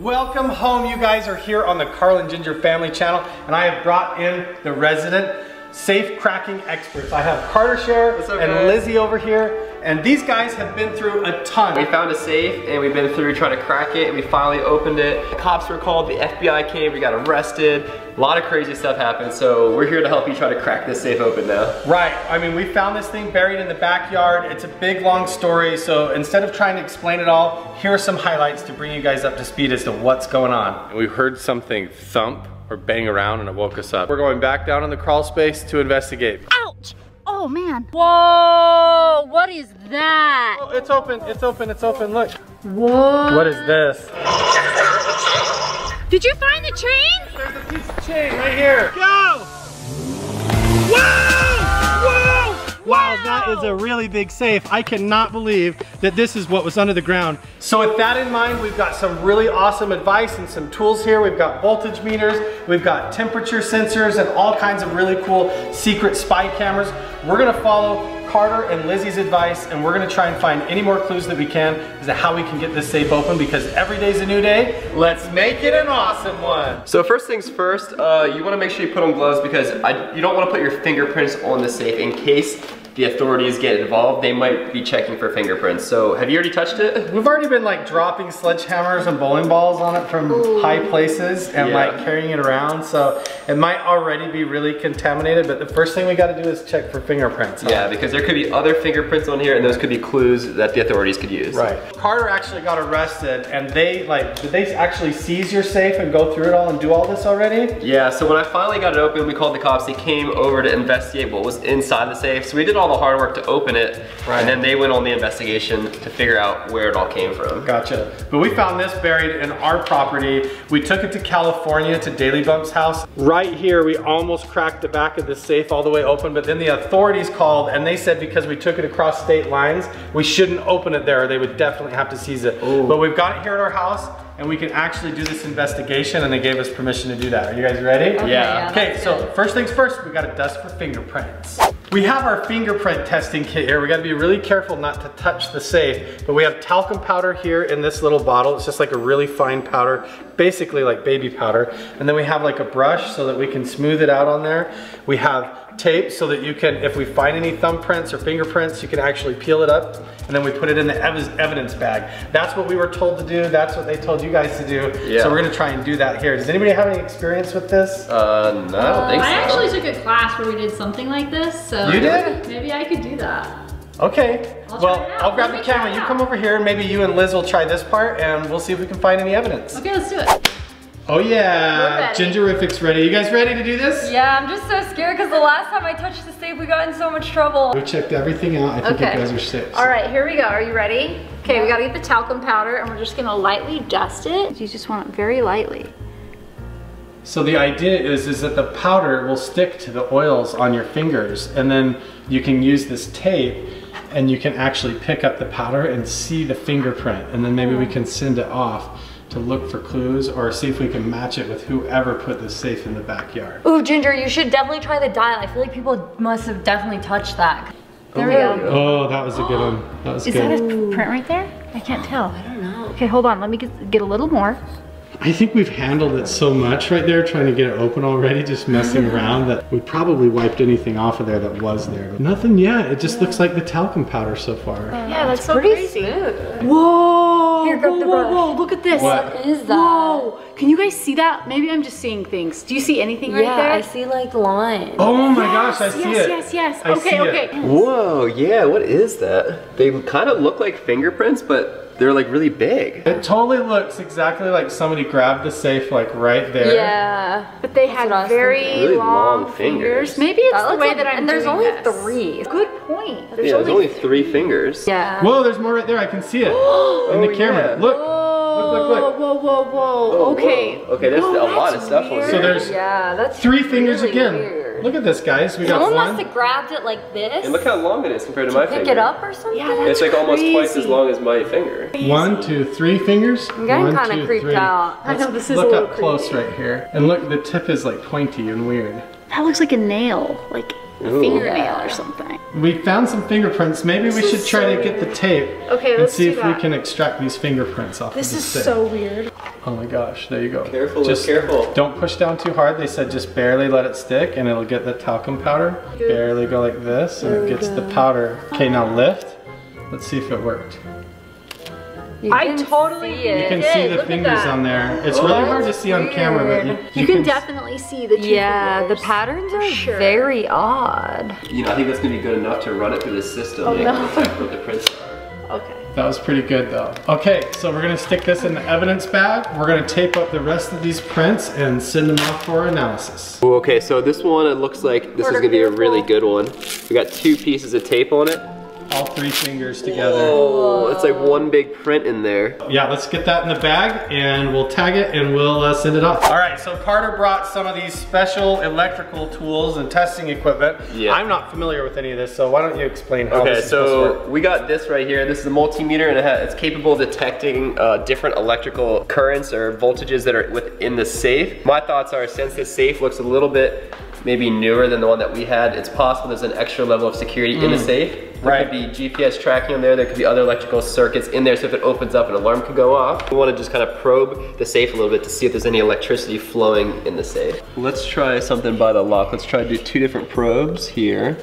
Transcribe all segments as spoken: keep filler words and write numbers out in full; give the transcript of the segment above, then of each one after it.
Welcome home. You guys are here on the Carl and Jinger Family Channel, and I have brought in the resident safe cracking experts. I have Carter Sharer and Lizzy over here, and these guys have been through a ton. We found a safe, and we've been through trying to crack it, and we finally opened it. The cops were called, the F B I came, we got arrested. A lot of crazy stuff happened, so we're here to help you try to crack this safe open now. Right. I mean, we found this thing buried in the backyard. It's a big, long story, so instead of trying to explain it all, here are some highlights to bring you guys up to speed as to what's going on. We heard something thump or bang around, and it woke us up. We're going back down in the crawl space to investigate. Ouch! Oh man. Whoa, what is that? Oh, it's open, it's open, it's open, look. What? What is this? Did you find the chain? There's a piece of chain right here. Go! Whoa! Wow, that is a really big safe. I cannot believe that this is what was under the ground. So with that in mind, we've got some really awesome advice and some tools here. We've got voltage meters, we've got temperature sensors, and all kinds of really cool secret spy cameras. We're gonna follow Carter and Lizzy's advice, and we're gonna try and find any more clues that we can as to how we can get this safe open, because every day's a new day. Let's make it an awesome one. So first things first, uh, you wanna make sure you put on gloves, because I, you don't wanna put your fingerprints on the safe in case the authorities get involved. They might be checking for fingerprints. So have you already touched it? We've already been like dropping sledgehammers and bowling balls on it from Ooh. high places and yeah. like carrying it around. So it might already be really contaminated, but the first thing we gotta do is check for fingerprints. Yeah, it. because there could be other fingerprints on here, and those could be clues that the authorities could use. Right. Carter actually got arrested, and they like, did they actually seize your safe and go through it all and do all this already? Yeah, so when I finally got it open, we called the cops. They came over to investigate what was inside the safe. So we did all the hard work to open it, right. and then they went on the investigation to figure out where it all came from. Gotcha. But we found this buried in our property. We took it to California, to Daily Bumps' house. Right here, we almost cracked the back of the safe all the way open, but then the authorities called, and they said because we took it across state lines, we shouldn't open it there. They would definitely have to seize it. Ooh. But we've got it here at our house, and we can actually do this investigation, and they gave us permission to do that. Are you guys ready? Okay, yeah. yeah. Okay, so first things first, we gotta dust for fingerprints. We have our fingerprint testing kit here. We gotta be really careful not to touch the safe, but we have talcum powder here in this little bottle. It's just like a really fine powder, basically like baby powder. And then we have like a brush so that we can smooth it out on there. We have tape so that you can, if we find any thumbprints or fingerprints, you can actually peel it up. And then we put it in the ev evidence bag. That's what we were told to do. That's what they told you guys to do. Yeah. So we're gonna try and do that here. Does anybody have any experience with this? Uh, no, I don't uh, think so. I actually took a class where we did something like this, so. You did? Maybe I could do that. Okay, I'll well, I'll grab the camera. You come over here, and maybe you and Liz will try this part, and we'll see if we can find any evidence. Okay, let's do it. Oh yeah, Gingerific's ready. You guys ready to do this? Yeah, I'm just so scared because the last time I touched the safe, we got in so much trouble. We checked everything out. I think okay. you guys are safe. So. All right, here we go. Are you ready? Okay, we gotta get the talcum powder, and we're just gonna lightly dust it. You just want it very lightly. So the idea is, is that the powder will stick to the oils on your fingers, and then you can use this tape and you can actually pick up the powder and see the fingerprint, and then maybe we can send it off to look for clues or see if we can match it with whoever put the safe in the backyard. Ooh, Jinger, you should definitely try the dial. I feel like people must have definitely touched that. There we go. Oh, that was a good one. That was good. Is that a print right there? I can't tell. I don't know. Okay, hold on. Let me get, get a little more. I think we've handled it so much right there, trying to get it open already, just messing around, that we probably wiped anything off of there that was there. Nothing yet. It just yeah. looks like the talcum powder so far. Yeah, that's so pretty crazy. Smooth. Whoa! Here, grab the brush. Whoa, whoa, look at this. What? What is that? Whoa! Can you guys see that? Maybe I'm just seeing things. Do you see anything yeah, right there? Yeah, I see like lines. Oh my yes, gosh, I see yes, it. Yes, yes, yes. Okay, okay. It. Whoa, yeah, what is that? They kind of look like fingerprints, but they're like really big. It totally looks exactly like somebody grabbed the safe like right there. Yeah. But they That's had very really long, long fingers. fingers. Maybe it's that the way like, that I'm And there's doing only this. three. Good point. There's yeah, only there's only three, three fingers. Yeah. Whoa, there's more right there. I can see it in the oh, camera. Yeah. Look. Whoa, look, look, look. Whoa, whoa, whoa. Oh, okay. Whoa. Okay, there's whoa, a lot of stuff on here. So there's yeah, that's three really fingers again. Weird. Look at this, guys. We got Someone one. must have grabbed it like this. And look how long it is compared to my finger. Pick it up or something? Yeah, that's It's like crazy. almost twice as long as my finger. Crazy. One, two, three fingers. I'm getting kind of creeped three. out. I know this is Look a little up creepy. close right here. And look, the tip is like pointy and weird. That looks like a nail. Like a Ooh. fingernail yeah. or something. We found some fingerprints. Maybe this we should try so to weird. get the tape okay, and let's see if that. we can extract these fingerprints off this of this tape. This is so weird. Oh my gosh, there you go. Careful, just careful. Don't push down too hard. They said just barely let it stick and it'll get the talcum powder. Good. Barely go like this and there it gets go. the powder. Okay, now lift. Let's see if it worked. You I totally see it. You can it see is. the Look fingers on there. It's oh, really hard to see weird. on camera, but you, you, you can, can definitely see the two Yeah, fingers. the patterns are sure. very odd. You know, I think that's gonna be good enough to run it through this system. Oh, no. What the prints are. Okay. That was pretty good though. Okay, so we're gonna stick this in the evidence bag. We're gonna tape up the rest of these prints and send them off for analysis. Ooh, okay, so this one, it looks like this Order is gonna be a really good one. We got two pieces of tape on it. All three fingers together. Oh, it's like one big print in there. Yeah, let's get that in the bag and we'll tag it and we'll uh, send it off. All right, so Carter brought some of these special electrical tools and testing equipment. Yeah. I'm not familiar with any of this, so why don't you explain how okay, this is so supposed to work? We got this right here. This is a multimeter and it has, it's capable of detecting uh, different electrical currents or voltages that are within the safe. My thoughts are, since this safe looks a little bit maybe newer than the one that we had, it's possible there's an extra level of security mm. in the safe. There right. could be G P S tracking in there, there could be other electrical circuits in there, so if it opens up, an alarm could go off. We want to just kind of probe the safe a little bit to see if there's any electricity flowing in the safe. Let's try something by the lock. Let's try to do two different probes here.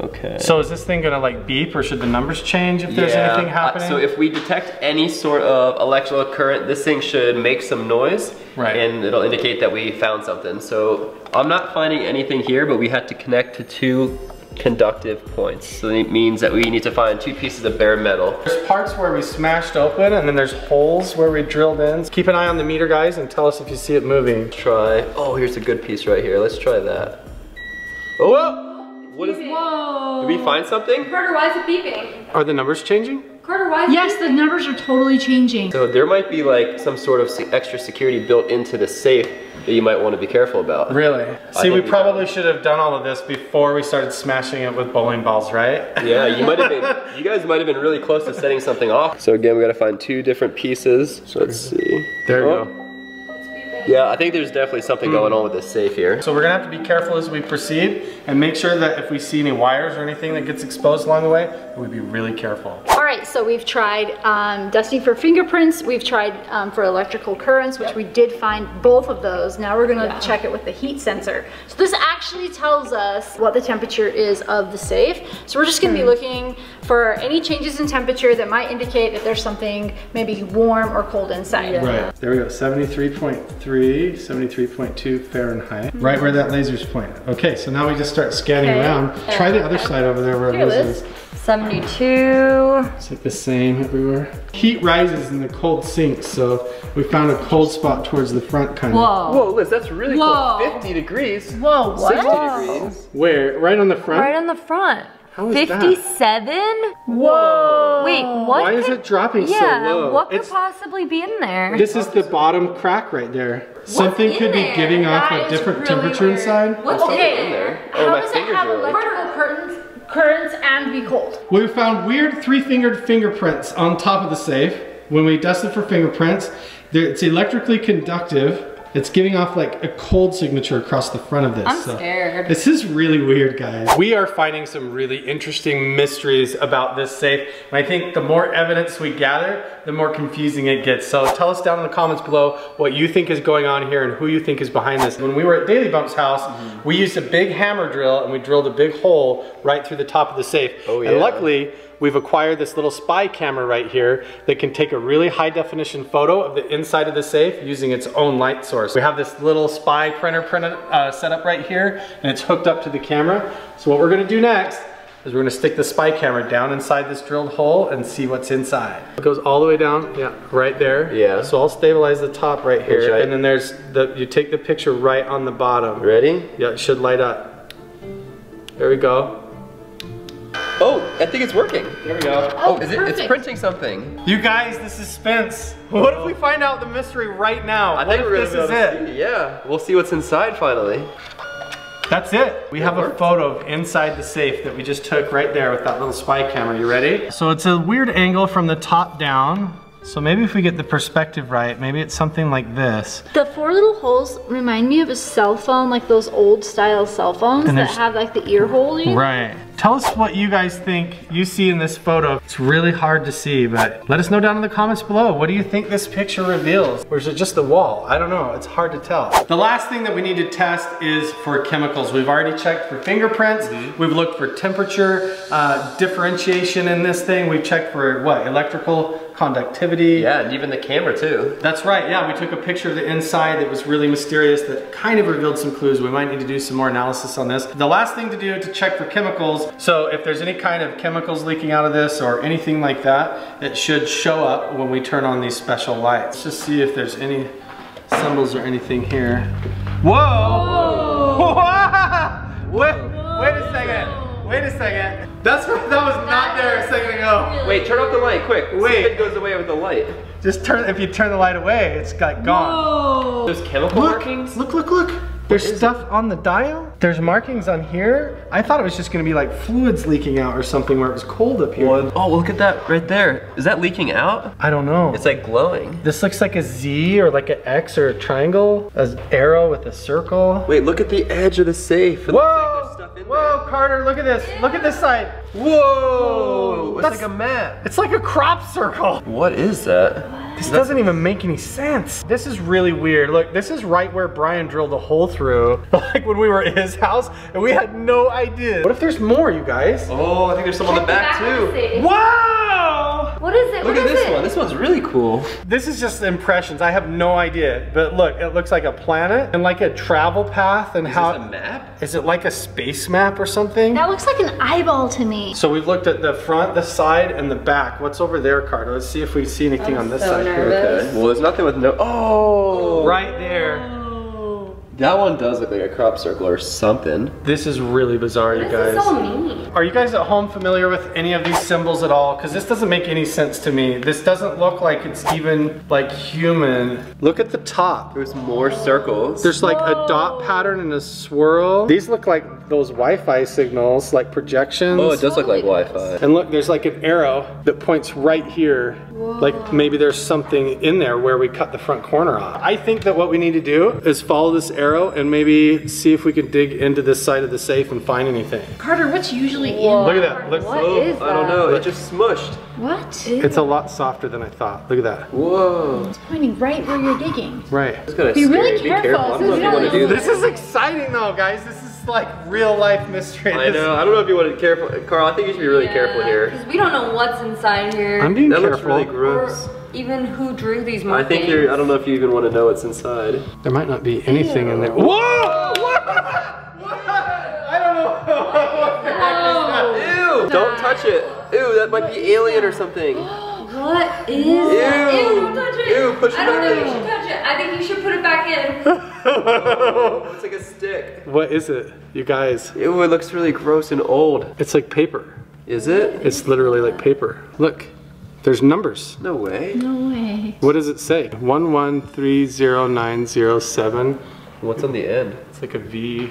Okay. So is this thing gonna like beep or should the numbers change if there's yeah. anything happening? Uh, so if we detect any sort of electrical current, this thing should make some noise right. and it'll indicate that we found something. So I'm not finding anything here, but we had to connect to two conductive points. So it means that we need to find two pieces of bare metal. There's parts where we smashed open and then there's holes where we drilled in. Keep an eye on the meter, guys, and tell us if you see it moving. Try, oh, here's a good piece right here. Let's try that. Oh, whoa! What is, Whoa. Did we find something? Carter, why is it beeping? Are the numbers changing? Carter, why is yes, it Yes, the numbers are totally changing. So there might be like some sort of extra security built into the safe that you might want to be careful about. Really? I See, we, we probably know. should have done all of this before we started smashing it with bowling balls, right? Yeah, you might have been, you guys might have been really close to setting something off. So again, we got to find two different pieces. So let's see. There oh. you go. Yeah, I think there's definitely something going on with this safe here. So we're gonna have to be careful as we proceed and make sure that if we see any wires or anything that gets exposed along the way, we'd be really careful. All right, so we've tried um, dusting for fingerprints, we've tried um, for electrical currents, which yep. we did find both of those. Now we're gonna yeah. check it with the heat sensor. So this actually tells us what the temperature is of the safe. So we're just gonna hmm. be looking for any changes in temperature that might indicate that there's something maybe warm or cold inside. Yeah. Right, there we go, seventy-three point three. seventy-three point two Fahrenheit, mm-hmm. right where that laser's pointing. Okay, so now we just start scanning okay. around. Okay. Try the other side over there where Here it is. seventy-two. It's like the same everywhere. Heat rises and the cold sinks, so we found a cold spot towards the front kind of. Whoa. Whoa, Liz, that's really Whoa. cold. fifty degrees. Whoa, what? sixty degrees. Where? Right on the front? Right on the front. How is fifty-seven? That? Whoa. Wait, what? Why could, is it dropping yeah, so low? What could it's, possibly be in there? This is the bottom crack right there. What's Something could there? be giving that off a different really temperature weird. inside. What's okay. in there? Oh, How does it have electrical currents, currents and be cold? We found weird three-fingered fingerprints on top of the safe. When we dusted for fingerprints, it's electrically conductive. It's giving off like a cold signature across the front of this. I'm so scared. This is really weird, guys. We are finding some really interesting mysteries about this safe. And I think the more evidence we gather, the more confusing it gets. So tell us down in the comments below what you think is going on here and who you think is behind this. When we were at Daily Bump's house, mm-hmm. we used a big hammer drill and we drilled a big hole right through the top of the safe. Oh, yeah. And luckily, we've acquired this little spy camera right here that can take a really high definition photo of the inside of the safe using its own light source. We have this little spy printer printed, uh, set up right here and it's hooked up to the camera. So what we're gonna do next is we're gonna stick the spy camera down inside this drilled hole and see what's inside. It goes all the way down, yeah, right there. Yeah. So I'll stabilize the top right here. I... And then there's the, you take the picture right on the bottom. Ready? Yeah, it should light up. There we go. Oh, I think it's working. There we go. Oh, oh is it, it's printing something. You guys, the suspense. What if we find out the mystery right now? I what think we're this is it. See, yeah, we'll see what's inside finally. That's it. We it have worked. a photo of inside the safe that we just took right there with that little spy camera. You ready? So it's a weird angle from the top down. So maybe if we get the perspective right, maybe it's something like this. The four little holes remind me of a cell phone, like those old style cell phones that have like the ear hole in. Right. Tell us what you guys think you see in this photo. It's really hard to see, but let us know down in the comments below. What do you think this picture reveals? Or is it just the wall? I don't know, it's hard to tell. The last thing that we need to test is for chemicals. We've already checked for fingerprints. Mm-hmm. We've looked for temperature uh, differentiation in this thing. We've checked for what? Electrical conductivity. Yeah, and even the camera too. That's right, yeah. We took a picture of the inside that was really mysterious that kind of revealed some clues. We might need to do some more analysis on this. The last thing to do to check for chemicals, so if there's any kind of chemicals leaking out of this or anything like that, it should show up when we turn on these special lights. Let's just see if there's any symbols or anything here. Whoa! Whoa. Whoa. Wait, wait a second, wait a second. That's that was not there a second ago. Wait, turn off the light, quick. Wait. See if it goes away with the light. Just turn, if you turn the light away, it's got gone. Whoa. Those chemical look, markings? Look, look, look. There's stuff it? on the dial. There's markings on here. I thought it was just gonna be like fluids leaking out or something where it was cold up here. One. Oh, look at that right there. Is that leaking out? I don't know. It's like glowing. This looks like a Z or like an X or a triangle. An arrow with a circle. Wait, look at the edge of the safe. It Whoa! Whoa, there. Carter, look at this. Yeah. Look at this side. Whoa. Whoa. It's That's, like a map. It's like a crop circle. What is that? What? This That's, doesn't even make any sense. This is really weird. Look, this is right where Brian drilled a hole through, like when we were at his house, and we had no idea. What if there's more, you guys? Oh, I think there's some on the back, back too. Wow. What is it? Look what at is this it? one. This one's really cool. This is just impressions. I have no idea. But look, it looks like a planet and like a travel path and is how- Is this a map? Is it like a space map? Map or something? That looks like an eyeball to me. So we've looked at the front, the side, and the back. What's over there, Carter? Let's see if we see anything I'm on this so side. Nervous. Okay. Well, there's nothing with no. Oh, right there. Oh. That one does look like a crop circle or something. This is really bizarre, you guys. This is so neat. Are you guys at home familiar with any of these symbols at all? Because this doesn't make any sense to me. This doesn't look like it's even like human. Look at the top. There's more circles. There's like Whoa. a dot pattern and a swirl. These look like those Wi-Fi signals, like projections. Oh, it does look like Wi-Fi. And look, there's like an arrow that points right here. Whoa. Like maybe there's something in there where we cut the front corner off. I think that what we need to do is follow this arrow and maybe see if we can dig into this side of the safe and find anything. Carter, what's usually Whoa. in there? Look at that. Look, what oh, is that? I don't know, it just smushed. What? It's a lot softer than I thought. Look at that. Whoa. It's pointing right where you're digging. Right. It's gonna be scary. really be careful. careful. I don't know if you want to do this. This is exciting though, guys. This is like real life mystery. I know. I don't know if you want to be careful. Carl, I think you should be really yeah, careful here. Because we don't know what's inside here. I'm being that careful. That looks really gross. Or even who drew these markings. I think you're, I don't know if you even want to know what's inside. There might not be anything Ew. in there. Whoa! What? What? I don't know. What the heck is that? Ew! Don't touch it. Ew, that might be alien or something. What is Ew. that? Ew, don't touch it. Ew, push it I don't think you should touch it. I think you should put it back in. Oh, it's like a stick. What is it, you guys? Ew, it looks really gross and old. It's like paper. Is it? It's literally like paper. Look, there's numbers. No way. No way. What does it say? One one three zero nine zero seven. What's on the end? It's like a V.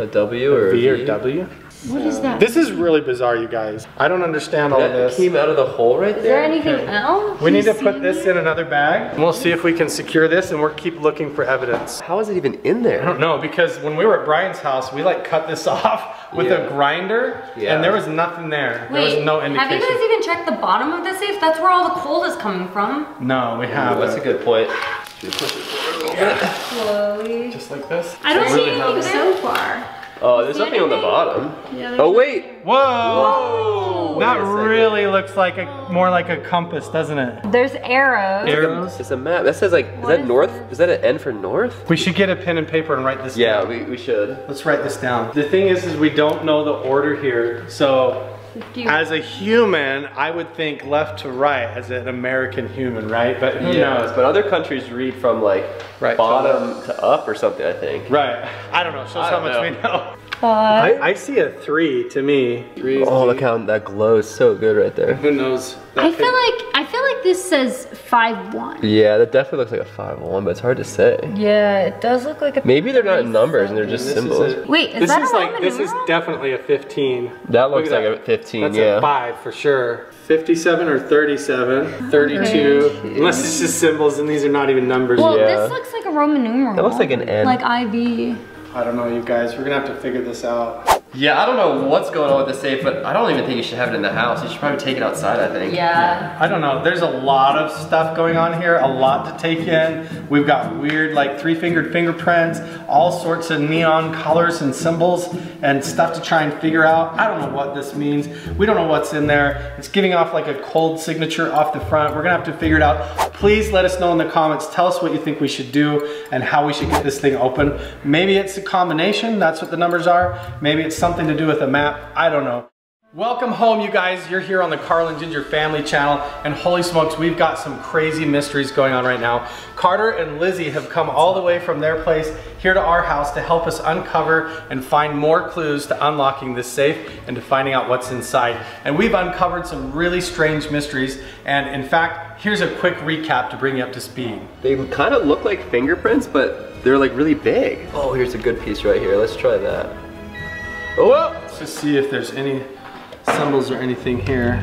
A W or a V or W? What is that? This is really bizarre, you guys. I don't understand all that of this. Came out of the hole right there. Is there anything okay. else? We need to put this it? in another bag. And we'll see if we can secure this, and we'll keep looking for evidence. How is it even in there? I don't know, because when we were at Brian's house, we like cut this off with yeah. a grinder, yeah. and there was nothing there. Wait, there was no indication. Have you guys even checked the bottom of the safe? That's where all the cold is coming from. No, we haven't. That's a good point. Should we push it forward a little bit? Slowly. Just like this. I don't see anything so far. Oh, there's nothing on the bottom. Yeah, oh wait! Whoa! Whoa. Wait that really looks like a more like a compass, doesn't it? There's arrows. Arrows. It's a map. That says like, is that north? Is that an N for north? We should get a pen and paper and write this. Yeah, down. we we should. Let's write this down. The thing is, is we don't know the order here, so. As a human, I would think left to right as an American human, right? But who yeah. knows? But other countries read from like right, bottom to, to up or something, I think. Right. I don't know. Shows how much know. we know. I, I see a three to me. Three oh, look how that glows so good right there. Who knows? I feel like I feel like like this says five one. Yeah, that definitely looks like a five one, but it's hard to say. Yeah, it does look like a... Maybe they're not numbers and they're just and symbols. Is Wait, is this that is a like, This is definitely a fifteen. That looks Look like that. a fifteen, That's yeah. That's a five for sure. fifty-seven or thirty-seven, thirty-two, okay. Unless it's just symbols and these are not even numbers. Well, yeah. This looks like a Roman numeral. That looks like an N. Like I V. I don't know, you guys, we're gonna have to figure this out. Yeah, I don't know what's going on with the safe, but I don't even think you should have it in the house. You should probably take it outside, I think. Yeah. I don't know. There's a lot of stuff going on here, a lot to take in. We've got weird, like, three-fingered fingerprints, all sorts of neon colors and symbols and stuff to try and figure out. I don't know what this means. We don't know what's in there. It's giving off, like, a cold signature off the front. We're gonna have to figure it out. Please let us know in the comments. Tell us what you think we should do and how we should get this thing open. Maybe it's a combination. That's what the numbers are. Maybe it's something to do with a map, I don't know. Welcome home, you guys. You're here on the Carl and Jinger family channel, and holy smokes, we've got some crazy mysteries going on right now. Carter and Lizzy have come all the way from their place here to our house to help us uncover and find more clues to unlocking this safe and to finding out what's inside. And we've uncovered some really strange mysteries, and in fact, here's a quick recap to bring you up to speed. They kind of look like fingerprints, but they're like really big. Oh, here's a good piece right here. Let's try that. Oh, well. Let's just see if there's any symbols or anything here.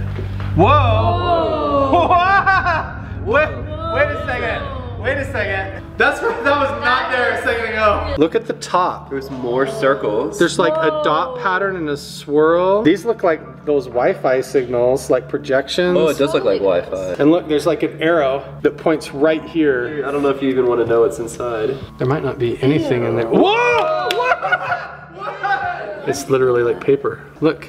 Whoa! Whoa. wait, wait a second. Wait a second. That's that was not there a second ago. Look at the top. There's more circles. There's like Whoa. a dot pattern and a swirl. These look like those Wi-Fi signals, like projections. Oh, it does look like Wi-Fi. And look, there's like an arrow that points right here. Dude, I don't know if you even want to know what's inside. There might not be anything Ew. in there. Whoa! Whoa. It's literally like paper. Look,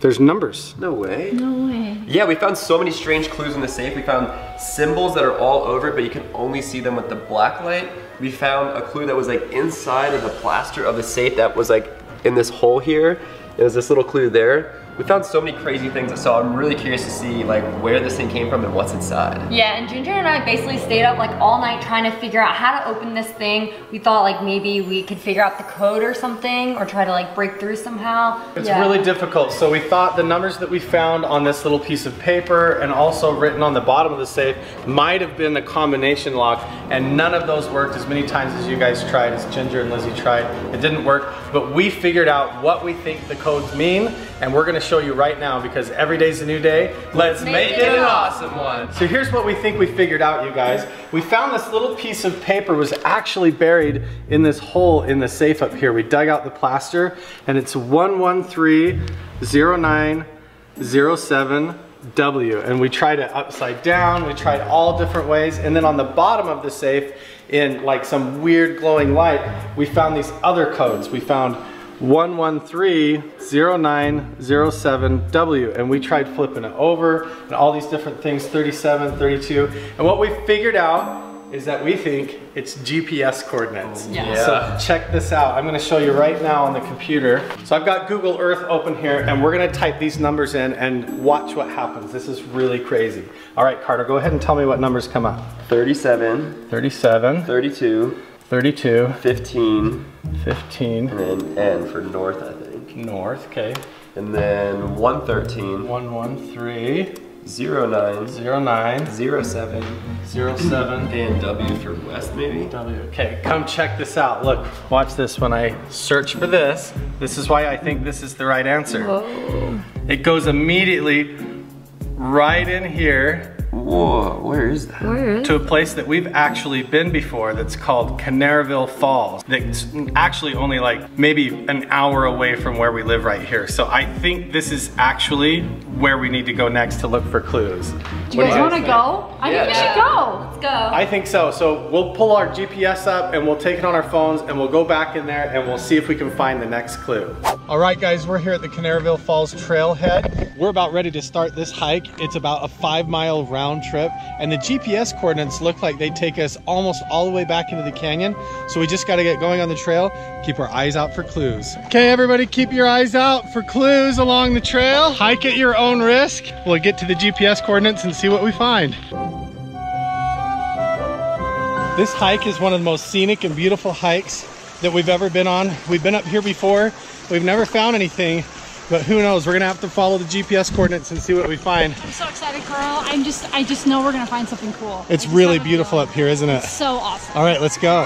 there's numbers. No way. No way. Yeah, we found so many strange clues in the safe. We found symbols that are all over it, but you can only see them with the black light. We found a clue that was like inside of the plaster of the safe that was like in this hole here. There was this little clue there. We found so many crazy things, so I'm really curious to see like where this thing came from and what's inside. Yeah, and Jinger and I basically stayed up like all night trying to figure out how to open this thing. We thought like maybe we could figure out the code or something, or try to like break through somehow. It's yeah. really difficult. So we thought the numbers that we found on this little piece of paper and also written on the bottom of the safe might have been the combination lock, and none of those worked as many times as you guys tried, as Jinger and Lizzy tried. It didn't work, but we figured out what we think the codes mean, and we're gonna show you right now, because every day's a new day. Let's make, make it, it an awesome one. So here's what we think we figured out, you guys. We found this little piece of paper was actually buried in this hole in the safe up here. We dug out the plaster, and it's one one three zero nine zero seven W, and we tried it upside down, we tried all different ways, and then on the bottom of the safe, in like some weird glowing light, we found these other codes. We found one one three zero nine zero seven W, and we tried flipping it over and all these different things, thirty-seven, thirty-two, and what we figured out is that we think it's G P S coordinates. Yeah. Yeah. So check this out. I'm gonna show you right now on the computer. So I've got Google Earth open here, and we're gonna type these numbers in and watch what happens. This is really crazy. All right, Carter, go ahead and tell me what numbers come up. thirty-seven, thirty-seven, thirty-two, thirty-two, fifteen, fifteen, and then N for north, I think. North, okay. And then one one three, one one three, zero nine, zero nine, zero seven, zero seven, and W for west, maybe? W, okay, come check this out. Look, watch this. When I search for this, this is why I think this is the right answer. Whoa. It goes immediately right in here. Whoa, where is that? Where is to a place that we've actually been before that's called Canaraville Falls. That's actually only like maybe an hour away from where we live right here. So I think this is actually where we need to go next to look for clues. Do you guys want to go? I yeah. think we should go. Let's go. I think so. So we'll pull our G P S up and we'll take it on our phones and we'll go back in there and we'll see if we can find the next clue. All right, guys, we're here at the Canaraville Falls Trailhead. We're about ready to start this hike. It's about a five mile round trip, and the G P S coordinates look like they take us almost all the way back into the canyon, so we just got to get going on the trail. Keep our eyes out for clues. Okay, everybody, keep your eyes out for clues along the trail. Hike at your own risk. We'll get to the G P S coordinates and see what we find. This hike is one of the most scenic and beautiful hikes that we've ever been on. We've been up here before. We've never found anything But who knows? We're gonna have to follow the G P S coordinates and see what we find. I'm so excited, Carl. I'm just, I just know we're gonna find something cool. It's really beautiful up here, isn't it? It's so awesome. All right, let's go.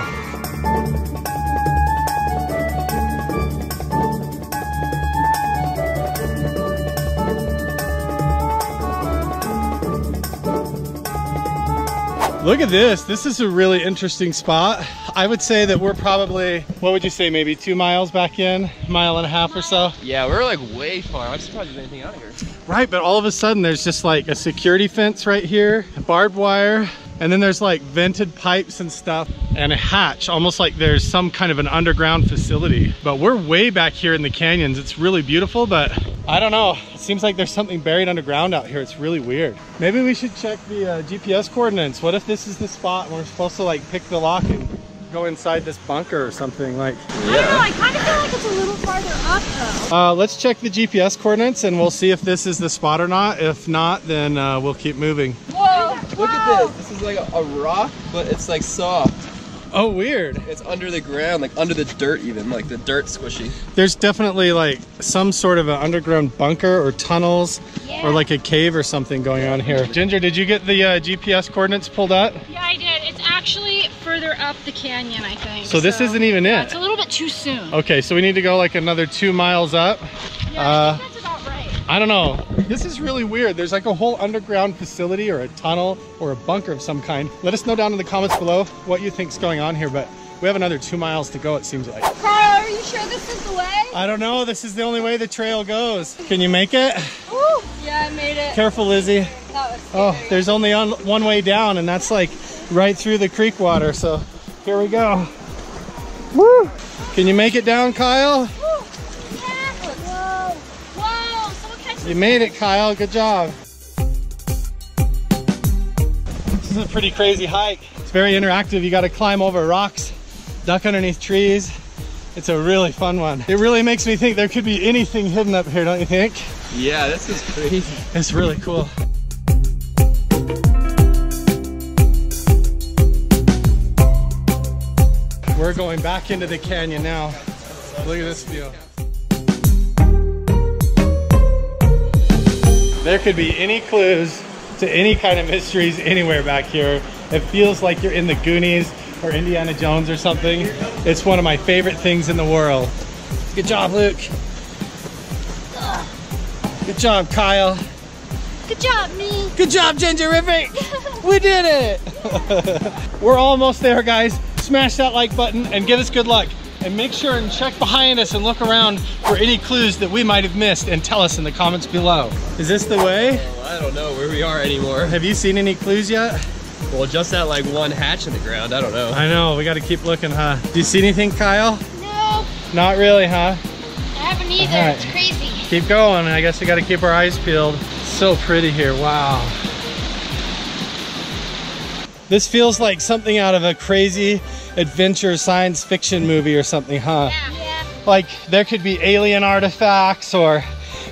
Look at this. This is a really interesting spot. I would say that we're probably, what would you say, maybe two miles back in, mile and a half or so? Yeah, we're like way far. I'm surprised there's anything out here. Right, but all of a sudden there's just like a security fence right here, barbed wire, and then there's like vented pipes and stuff, and a hatch, almost like there's some kind of an underground facility. But we're way back here in the canyons. It's really beautiful, but I don't know. It seems like there's something buried underground out here. It's really weird. Maybe we should check the uh, G P S coordinates. What if this is the spot and we're supposed to like pick the lock and go inside this bunker or something? Like, I don't know, I kind of feel like it's a little farther up though. Uh, let's check the G P S coordinates and we'll see if this is the spot or not. If not, then uh, we'll keep moving. Whoa! Look at this. This is like a, a rock, but it's like soft. Oh, weird. It's under the ground, like under the dirt even, like the dirt squishy. There's definitely like some sort of an underground bunker or tunnels, yeah, or like a cave or something going on here. Jinger, did you get the uh, G P S coordinates pulled up? Yeah, I did. It's actually further up the canyon, I think. So this so, isn't even it? Yeah, it's a little bit too soon. Okay, so we need to go like another two miles up. Yeah, uh, I think that's about right. I don't know. This is really weird. There's like a whole underground facility or a tunnel or a bunker of some kind. Let us know down in the comments below what you think's going on here, but we have another two miles to go, it seems like. Carl, are you sure this is the way? I don't know. This is the only way the trail goes. Can you make it? Ooh, yeah, I made it. Careful, Lizzy. That was scary. Oh, there's only on one way down, and that's like right through the creek water. So here we go. Woo! Can you make it down, Kyle? You made it, Kyle. Good job. This is a pretty crazy hike. It's very interactive. You got to climb over rocks, duck underneath trees. It's a really fun one. It really makes me think there could be anything hidden up here, don't you think? Yeah, this is crazy. It's really cool. We're going back into the canyon now. Look at this view. There could be any clues to any kind of mysteries anywhere back here. It feels like you're in the Goonies or Indiana Jones or something. It's one of my favorite things in the world. Good job, Luke. Good job, Kyle. Good job, me. Good job, Gingerific. We did it. We're almost there, guys. Smash that like button and give us good luck. And make sure and check behind us and look around for any clues that we might have missed and tell us in the comments below. Is this the way? Oh, I don't know where we are anymore. Have you seen any clues yet? Well, just that like one hatch in the ground, I don't know. I know, we gotta keep looking, huh? Do you see anything, Kyle? No. Not really, huh? I haven't either, right. It's crazy. Keep going, I guess we gotta keep our eyes peeled. It's so pretty here, wow. This feels like something out of a crazy adventure science fiction movie or something, huh? Yeah. Yeah. Like there could be alien artifacts or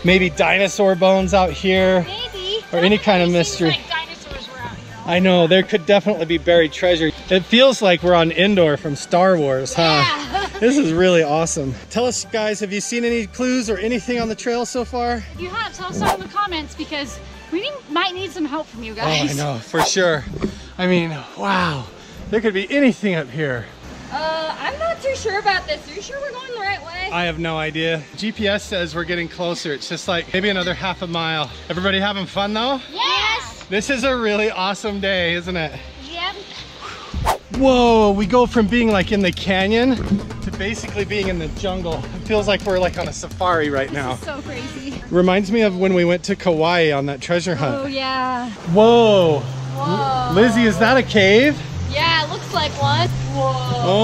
maybe dinosaur bones out here. Maybe. Or any kind of mystery. Like dinosaurs were out here. I know, there could definitely be buried treasure. It feels like we're on Endor from Star Wars, huh? Yeah. This is really awesome. Tell us, guys, have you seen any clues or anything on the trail so far? If you have, tell us down in the comments because we need, might need some help from you guys. Oh, I know, for sure. I mean, wow. There could be anything up here. Uh, I'm not too sure about this. Are you sure we're going the right way? I have no idea. G P S says we're getting closer. It's just like maybe another half a mile. Everybody having fun though? Yes! This is a really awesome day, isn't it? Yep. Whoa, we go from being like in the canyon to basically being in the jungle. It feels like we're like on a safari right now. This is so crazy. Reminds me of when we went to Kauai on that treasure hunt. Oh yeah. Whoa. Whoa. Lizzy, is that a cave? Yeah, it looks like one. Whoa.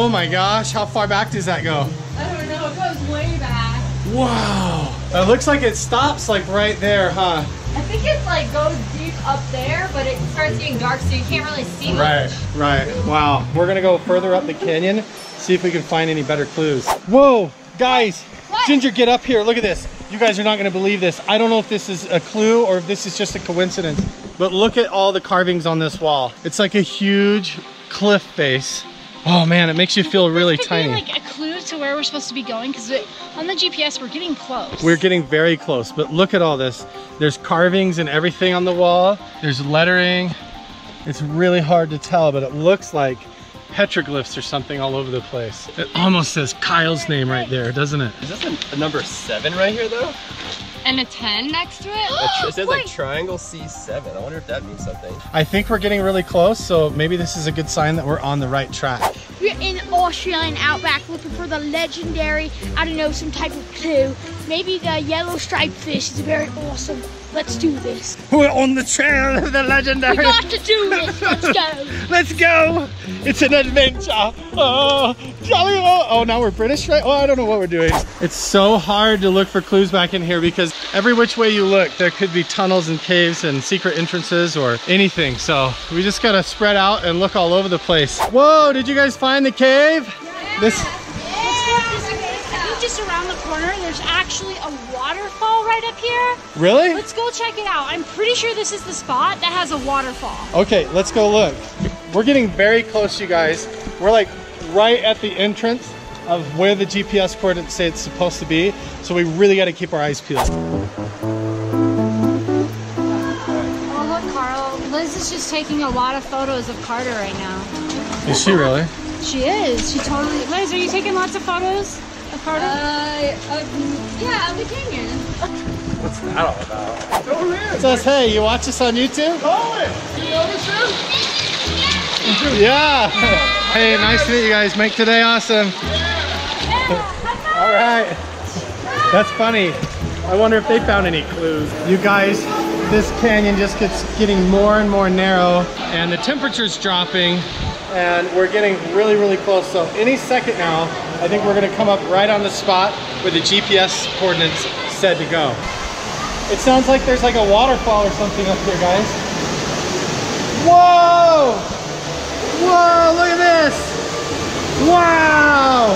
Oh my gosh, how far back does that go? I don't know, it goes way back. Wow. It looks like it stops like right there, huh? I think it like goes deep up there, but it starts getting dark so you can't really see right, much. Right, right. Wow. We're gonna go further up the canyon, see if we can find any better clues. Whoa, guys. What? Jinger, get up here, look at this. You guys are not gonna believe this. I don't know if this is a clue or if this is just a coincidence, but look at all the carvings on this wall. It's like a huge cliff face. Oh man, it makes you feel really tiny. Like a clue to where we're supposed to be going? Because on the G P S, we're getting close. We're getting very close, but look at all this. There's carvings and everything on the wall. There's lettering. It's really hard to tell, but it looks like petroglyphs or something all over the place. It almost says Kyle's name right there, doesn't it? Is this a, a number seven right here, though? And a ten next to it? It says like triangle C seven. I wonder if that means something. I think we're getting really close, so maybe this is a good sign that we're on the right track. We're in Australian outback looking for the legendary, I don't know, some type of clue. Maybe the yellow striped fish is very awesome. Let's do this. We're on the trail of the legendary. We got to do this. Let's go. Let's go. It's an adventure. Oh, jolly. Oh, oh, now we're British, right? Oh, I don't know what we're doing. It's so hard to look for clues back in here because every which way you look, there could be tunnels and caves and secret entrances or anything. So we just gotta spread out and look all over the place. Whoa, did you guys find the cave? Yeah. This. Just around the corner, there's actually a waterfall right up here. Really? Let's go check it out. I'm pretty sure this is the spot that has a waterfall. Okay, let's go look. We're getting very close, you guys. We're like right at the entrance of where the G P S coordinates say it's supposed to be, so we really got to keep our eyes peeled. Oh, look, Carl. Liz is just taking a lot of photos of Carter right now. Is she really? She is. She totally. Liz, are you taking lots of photos? Carter? Uh, um, yeah, I'm a Jinger. What's that all about? It's over here. It says, hey, you watch us on YouTube? Oh, you know this show? Yeah. Hey, nice to meet you guys. Make today awesome. Yeah. All right. That's funny. I wonder if they found any clues. You guys, this canyon just gets getting more and more narrow, and the temperature's dropping, and we're getting really, really close. So any second now, I think we're gonna come up right on the spot where the G P S coordinates said to go. It sounds like there's like a waterfall or something up here, guys. Whoa! Whoa, look at this! Wow!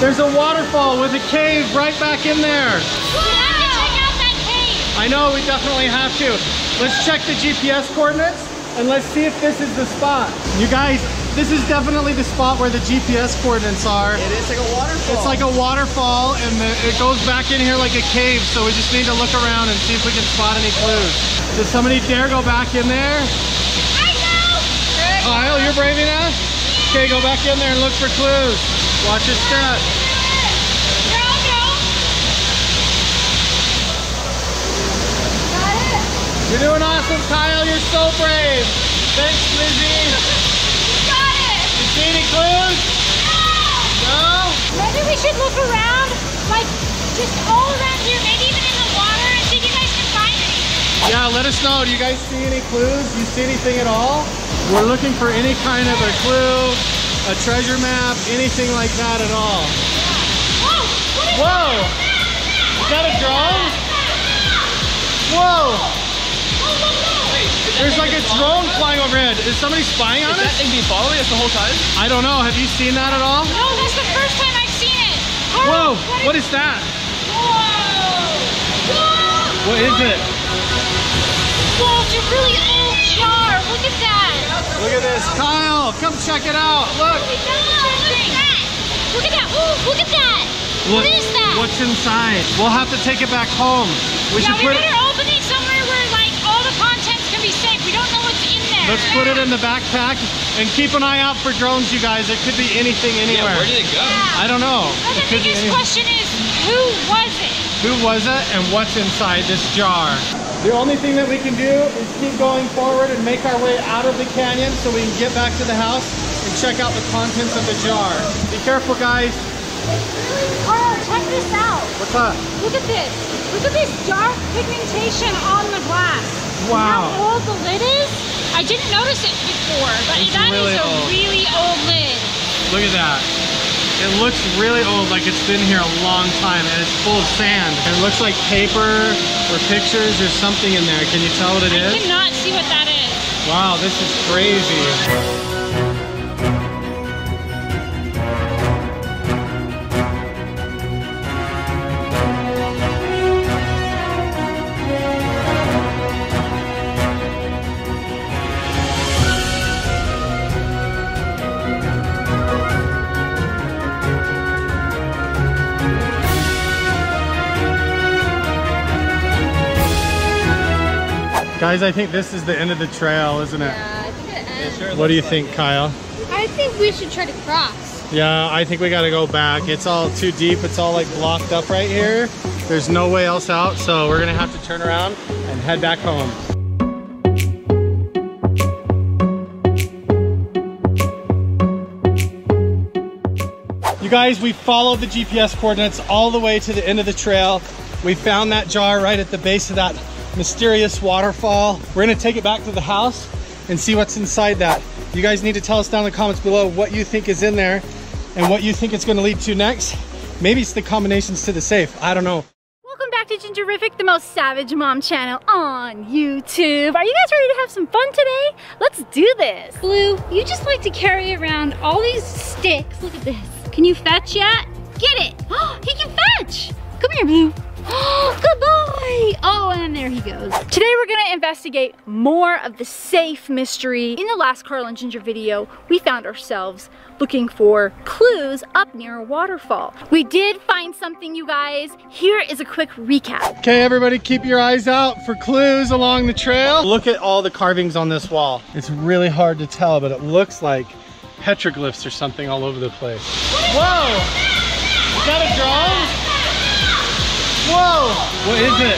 There's a waterfall with a cave right back in there. Wow! We have to check out that cave. I know, we definitely have to. Let's check the G P S coordinates and let's see if this is the spot. You guys, this is definitely the spot where the G P S coordinates are. It is like a waterfall. It's like a waterfall, and the, it goes back in here like a cave, so we just need to look around and see if we can spot any clues. Does somebody dare go back in there? I know! Kyle, you're brave enough? Yeah. Okay, go back in there and look for clues. Watch your step. Go, go. Got it. You're doing awesome, Kyle. You're so brave. Thanks, Lizzy. Any clues? No. No? Maybe we should look around, like just all around here, maybe even in the water, and see if you guys can find anything. Yeah, let us know. Do you guys see any clues? Do you see anything at all? We're looking for any kind of a clue, a treasure map, anything like that at all. Whoa! What is Whoa! That? Is that a drone? Whoa! There's like a drone flying overhead. Is somebody spying on us? Has that thing been following us the whole time? I don't know. Have you seen that at all? No, that's the first time I've seen it. Carl, whoa, what is, what is that? Whoa. Whoa. What is it? Whoa, it's a really old jar. Look at that. Look at this. Kyle, come check it out. Look. Look at that. Look at that. Ooh, look at that. What, what is that? What's inside? We'll have to take it back home. We yeah, should we put better open it somewhere where like all the contents can be safe. We don't know what's in there. Let's put it in the backpack and keep an eye out for drones, you guys. It could be anything anywhere. Yeah, where did it go? Yeah. I don't know. Well, the biggest question is, who was it? Who was it and what's inside this jar? The only thing that we can do is keep going forward and make our way out of the canyon so we can get back to the house and check out the contents of the jar. Be careful, guys. Carl, check this out. What's up? Look at this. Look at this dark pigmentation on the glass. Wow. How old the lid is? I didn't notice it before, but it's that really is a old. really old lid. Look at that. It looks really old, like it's been here a long time, and it's full of sand. It looks like paper or pictures or something in there. Can you tell what it I is? I cannot see what that is. Wow, this is crazy. Guys, I think this is the end of the trail, isn't it? Yeah, I think it ends. It sure what do you like think, it. Kyle? I think we should try to cross. Yeah, I think we gotta go back. It's all too deep. It's all like blocked up right here. There's no way else out, so we're gonna have to turn around and head back home. You guys, we followed the G P S coordinates all the way to the end of the trail. We found that jar right at the base of that mysterious waterfall. We're gonna take it back to the house and see what's inside that. You guys need to tell us down in the comments below what you think is in there and what you think it's gonna lead to next. Maybe it's the combinations to the safe, I don't know. Welcome back to Gingerific, the most savage mom channel on YouTube. Are you guys ready to have some fun today? Let's do this. Blue, you just like to carry around all these sticks. Look at this. Can you fetch yet? Get it! Oh, he can fetch! Come here, Blue. Oh, good boy! Oh, and there he goes. Today we're gonna investigate more of the safe mystery. In the last Carl and Jinger video, we found ourselves looking for clues up near a waterfall. We did find something, you guys. Here is a quick recap. Okay, everybody, keep your eyes out for clues along the trail. Look at all the carvings on this wall. It's really hard to tell, but it looks like petroglyphs or something all over the place. Whoa! Is that a drone? Whoa! What is it?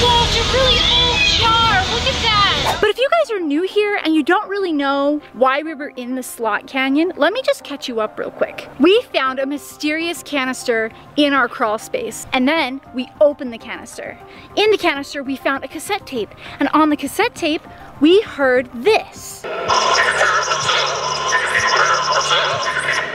Whoa, it's a really old jar. Look at that. But if you guys are new here and you don't really know why we were in the slot canyon, let me just catch you up real quick. We found a mysterious canister in our crawl space, and then we opened the canister. In the canister, we found a cassette tape, and on the cassette tape, we heard this.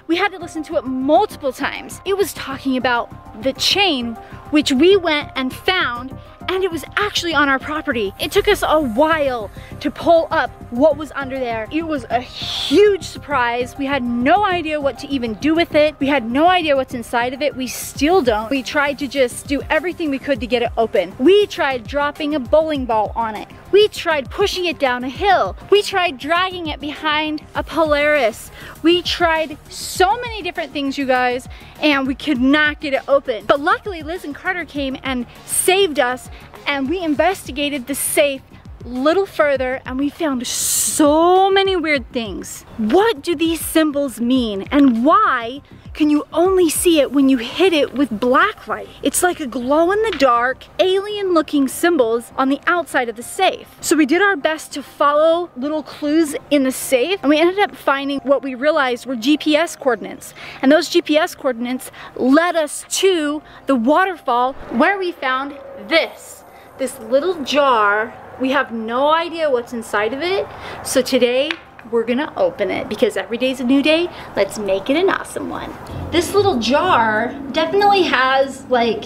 We had to listen to it multiple times. It was talking about the chain, which we went and found, and it was actually on our property. It took us a while to pull up what was under there. It was a huge surprise. We had no idea what to even do with it. We had no idea what's inside of it. We still don't. We tried to just do everything we could to get it open. We tried dropping a bowling ball on it. We tried pushing it down a hill. We tried dragging it behind a Polaris. We tried so many different things, you guys, and we could not get it open. But luckily, Liz and Carter came and saved us, and we investigated the safe a little further, and we found so many weird things. What do these symbols mean, and why can you only see it when you hit it with black light? It's like a glow in the dark, alien looking symbols on the outside of the safe. So we did our best to follow little clues in the safe, and we ended up finding what we realized were G P S coordinates. And those G P S coordinates led us to the waterfall where we found this, this little jar. We have no idea what's inside of it. So today, we're gonna open it because every day's a new day. Let's make it an awesome one. This little jar definitely has like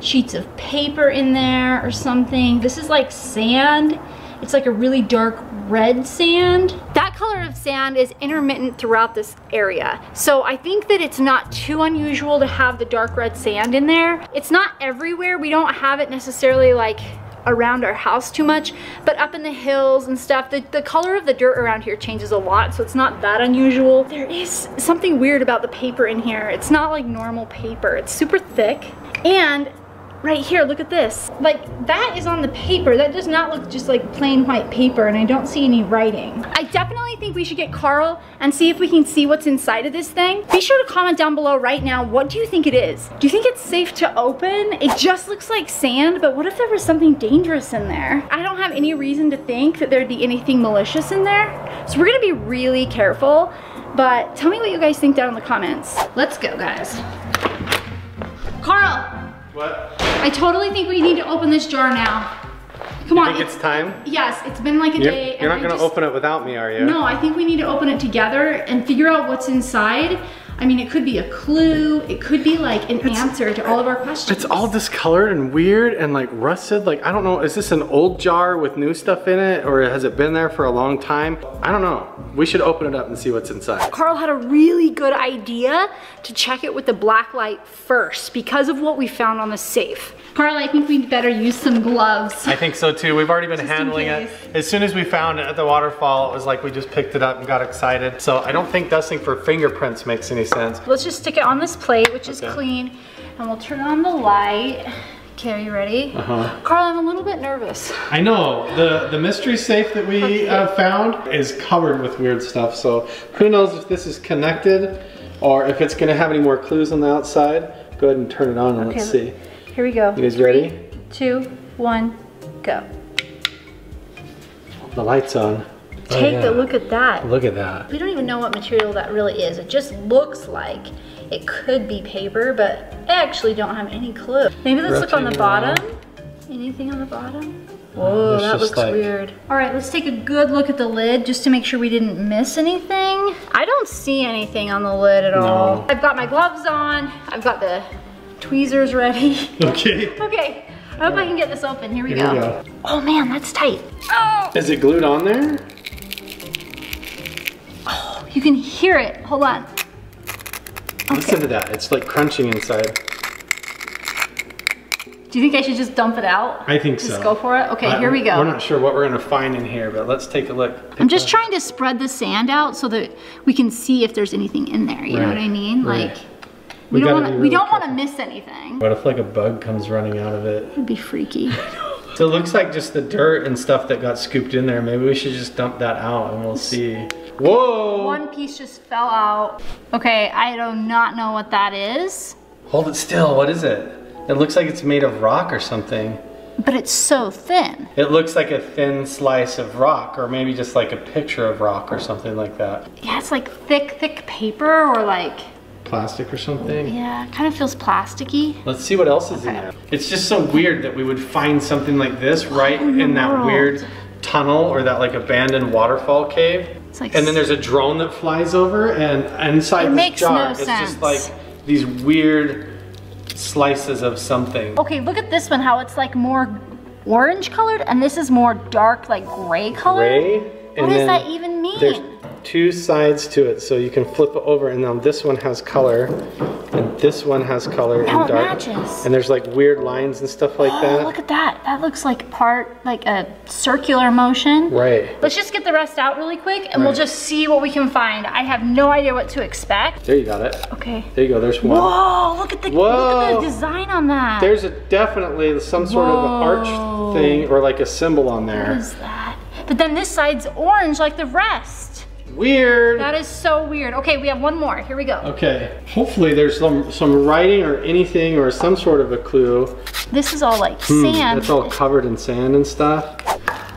sheets of paper in there or something. This is like sand. It's like a really dark red sand. That color of sand is intermittent throughout this area. So I think that it's not too unusual to have the dark red sand in there. It's not everywhere. We don't have it necessarily like around our house too much, but up in the hills and stuff, the, the color of the dirt around here changes a lot, so it's not that unusual. There is something weird about the paper in here. It's not like normal paper. It's super thick. And right here, look at this. Like, that is on the paper. That does not look just like plain white paper, and I don't see any writing. I definitely think we should get Carl and see if we can see what's inside of this thing. Be sure to comment down below right now, what do you think it is? Do you think it's safe to open? It just looks like sand, but what if there was something dangerous in there? I don't have any reason to think that there'd be anything malicious in there, so we're gonna be really careful, but tell me what you guys think down in the comments. Let's go, guys. Carl! What? I totally think we need to open this jar now. Come on. You think it's, it's time? Yes, it's been like a you're, day. You're and not going to open it without me, are you? No, I think we need to open it together and figure out what's inside. I mean, it could be a clue. It could be like an it's, answer to all of our questions. It's all discolored and weird and like rusted. Like, I don't know. Is this an old jar with new stuff in it, or has it been there for a long time? I don't know. We should open it up and see what's inside. Carl had a really good idea to check it with the black light first because of what we found on the safe. Carl, I think we'd better use some gloves. I think so too. We've already been just handling it. As soon as we found it at the waterfall, it was like we just picked it up and got excited. So I don't think dusting for fingerprints makes any sense. Let's just stick it on this plate, which okay. is clean, and we'll turn on the light. Okay, are you ready? Uh-huh. Carl, I'm a little bit nervous. I know. The, the mystery safe that we okay. uh, found is covered with weird stuff, so who knows if this is connected or if it's going to have any more clues on the outside. Go ahead and turn it on and okay, let's see. Here we go. You guys Three, ready? two, one, go. The light's on. Take oh, yeah. a look at that. Look at that. We don't even know what material that really is. It just looks like it could be paper, but I actually don't have any clue. Maybe let's Rotating look on the bottom. Around. Anything on the bottom? Whoa, that looks like... weird. All right, let's take a good look at the lid just to make sure we didn't miss anything. I don't see anything on the lid at no. all. I've got my gloves on. I've got the tweezers ready. Okay. Okay. I hope I can get this open. Here we, Here go. we go. Oh man, that's tight. Oh! Is it glued on there? Oh, you can hear it. Hold on. Okay. Listen to that. It's like crunching inside. Do you think I should just dump it out? I think so. Just go for it? Okay, uh, here we go. We're not sure what we're gonna find in here, but let's take a look. Pick I'm just up. trying to spread the sand out so that we can see if there's anything in there. You right. know what I mean? Right. Like. We, we don't want to really really miss anything. What if like a bug comes running out of it? It'd be freaky. So it looks like just the dirt and stuff that got scooped in there. Maybe we should just dump that out and we'll see. Whoa! One piece just fell out. Okay, I do not know what that is. Hold it still, what is it? It looks like it's made of rock or something. But it's so thin. It looks like a thin slice of rock, or maybe just like a picture of rock or something like that. Yeah, it's like thick, thick paper or like... plastic or something. Yeah, it kind of feels plasticky. Let's see what else is okay. in there. It's just so weird that we would find something like this right oh, in, in that world. weird tunnel or that like abandoned waterfall cave. It's like and then there's a drone that flies over and inside this makes jar, no it's sense. just like these weird slices of something. Okay, look at this one, how it's like more orange colored and this is more dark like gray colored. Gray? What and does that even mean? Two sides to it, so you can flip it over, and now this one has color, and this one has color oh, and dark. It matches. And there's like weird lines and stuff like oh, that. Look at that! That looks like part like a circular motion. Right. Let's just get the rest out really quick, and right. we'll just see what we can find. I have no idea what to expect. There you got it. Okay. There you go. There's one. Whoa! Look at the Whoa. look at the design on that. There's a definitely some sort Whoa. of an arch thing or like a symbol on there. What is that? But then this side's orange like the rest. Weird. That is so weird. Okay, we have one more. Here we go. Okay. Hopefully there's some, some writing or anything or some sort of a clue. This is all like hmm, sand. It's all covered in sand and stuff.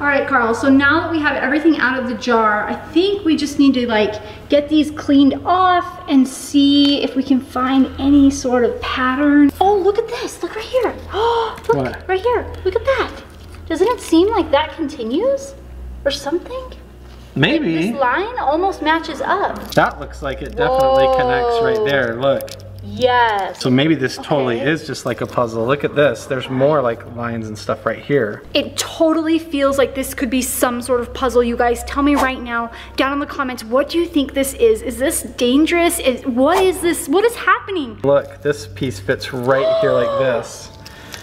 All right, Carl. So now that we have everything out of the jar, I think we just need to like get these cleaned off and see if we can find any sort of pattern. Oh, look at this. Look right here. Oh, look what? right here. Look at that. Doesn't it seem like that continues or something? Maybe. Like this line almost matches up. That looks like it definitely Whoa. connects right there, look. Yes. So maybe this okay. totally is just like a puzzle. Look at this, there's more like lines and stuff right here. It totally feels like this could be some sort of puzzle. You guys, tell me right now, down in the comments, what do you think this is? Is this dangerous? Is, what is this, what is happening? Look, this piece fits right here like this.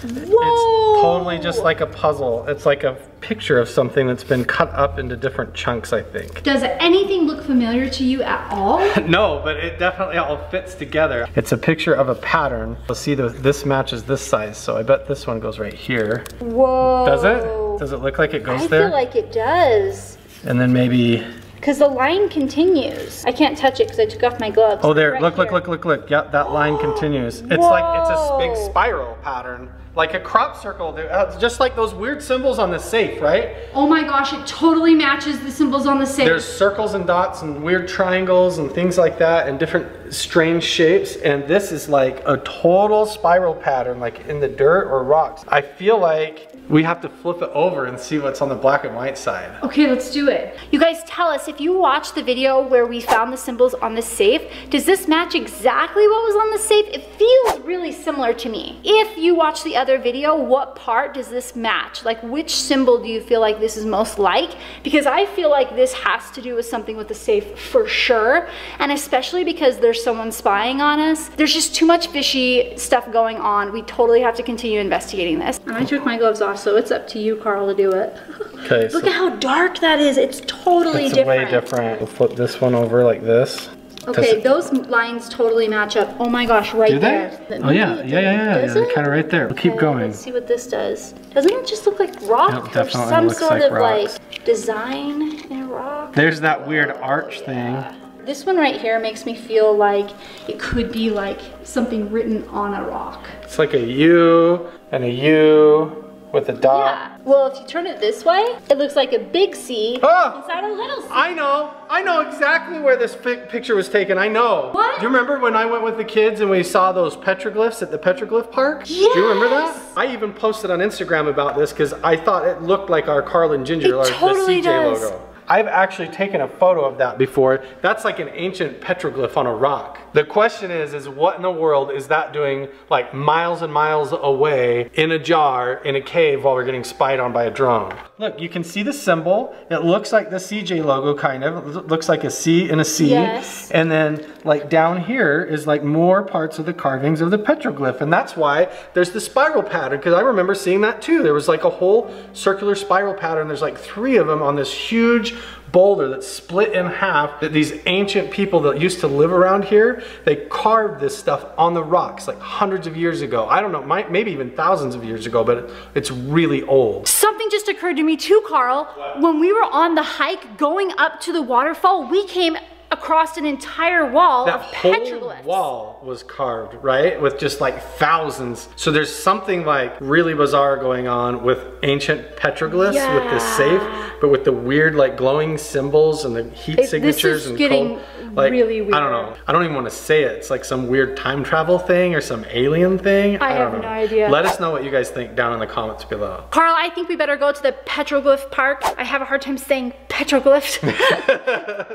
Whoa. It's totally just like a puzzle. It's like a picture of something that's been cut up into different chunks, I think. Does anything look familiar to you at all? No, but it definitely all fits together. It's a picture of a pattern. You'll see that this matches this size, so I bet this one goes right here. Whoa. Does it? Does it look like it goes I there? I feel like it does. And then maybe... because the line continues. I can't touch it because I took off my gloves. Oh there, right look, here. look, look, look, look. Yep, that line continues. It's Whoa. like, it's a big spiral pattern. Like a crop circle, just like those weird symbols on the safe, right? Oh my gosh, it totally matches the symbols on the safe. There's circles and dots and weird triangles and things like that and different strange shapes. And this is like a total spiral pattern, like in the dirt or rocks. I feel like we have to flip it over and see what's on the black and white side. Okay, let's do it. You guys tell us, if you watched the video where we found the symbols on the safe, does this match exactly what was on the safe? It feels really similar to me. If you watch the other video, what part does this match? Like which symbol do you feel like this is most like? Because I feel like this has to do with something with the safe for sure. And especially because there's someone spying on us. There's just too much fishy stuff going on. We totally have to continue investigating this. I took my gloves off, so it's up to you, Carl, to do it. Okay. Look so at how dark that is. It's totally it's different. It's way different. We'll flip this one over like this. Okay, those lines totally match up. Oh my gosh, right there. Do they? Oh yeah, yeah, yeah, yeah, yeah. They're kind of right there. We'll keep going. Let's see what this does. Doesn't it just look like rock or some sort of like design in a rock? There's that weird arch thing. This one right here makes me feel like it could be like something written on a rock. It's like a U and a U with a dot. Yeah. Well, if you turn it this way, it looks like a big C oh, inside a little C. I know. I know exactly where this picture was taken. I know. What? Do you remember when I went with the kids and we saw those petroglyphs at the petroglyph park? Yes. Do you remember that? I even posted on Instagram about this because I thought it looked like our Carlin Ginger, it totally the C J does. Logo. I've actually taken a photo of that before. That's like an ancient petroglyph on a rock. The question is, is what in the world is that doing like miles and miles away in a jar in a cave while we're getting spied on by a drone? Look, you can see the symbol. It looks like the C J logo kind of. It looks like a C and a C. Yes. And then like down here is like more parts of the carvings of the petroglyph. And that's why there's the spiral pattern, because I remember seeing that too. There was like a whole circular spiral pattern. There's like three of them on this huge boulder that's split in half, that these ancient people that used to live around here, they carved this stuff on the rocks like hundreds of years ago. I don't know, might, maybe even thousands of years ago, but it's really old. Something just occurred to me too, Carl. What? When we were on the hike going up to the waterfall, we came across an entire wall that of petroglyphs. That wall was carved, right? With just like thousands. So there's something like really bizarre going on with ancient petroglyphs, yeah, with this safe, but with the weird like glowing symbols and the heat it, signatures and cold. Like, really weird. I don't know. I don't even want to say it. It's like some weird time travel thing or some alien thing. I, I don't have know. no idea. Let us know what you guys think down in the comments below. Carl, I think we better go to the petroglyph park. I have a hard time saying petroglyph.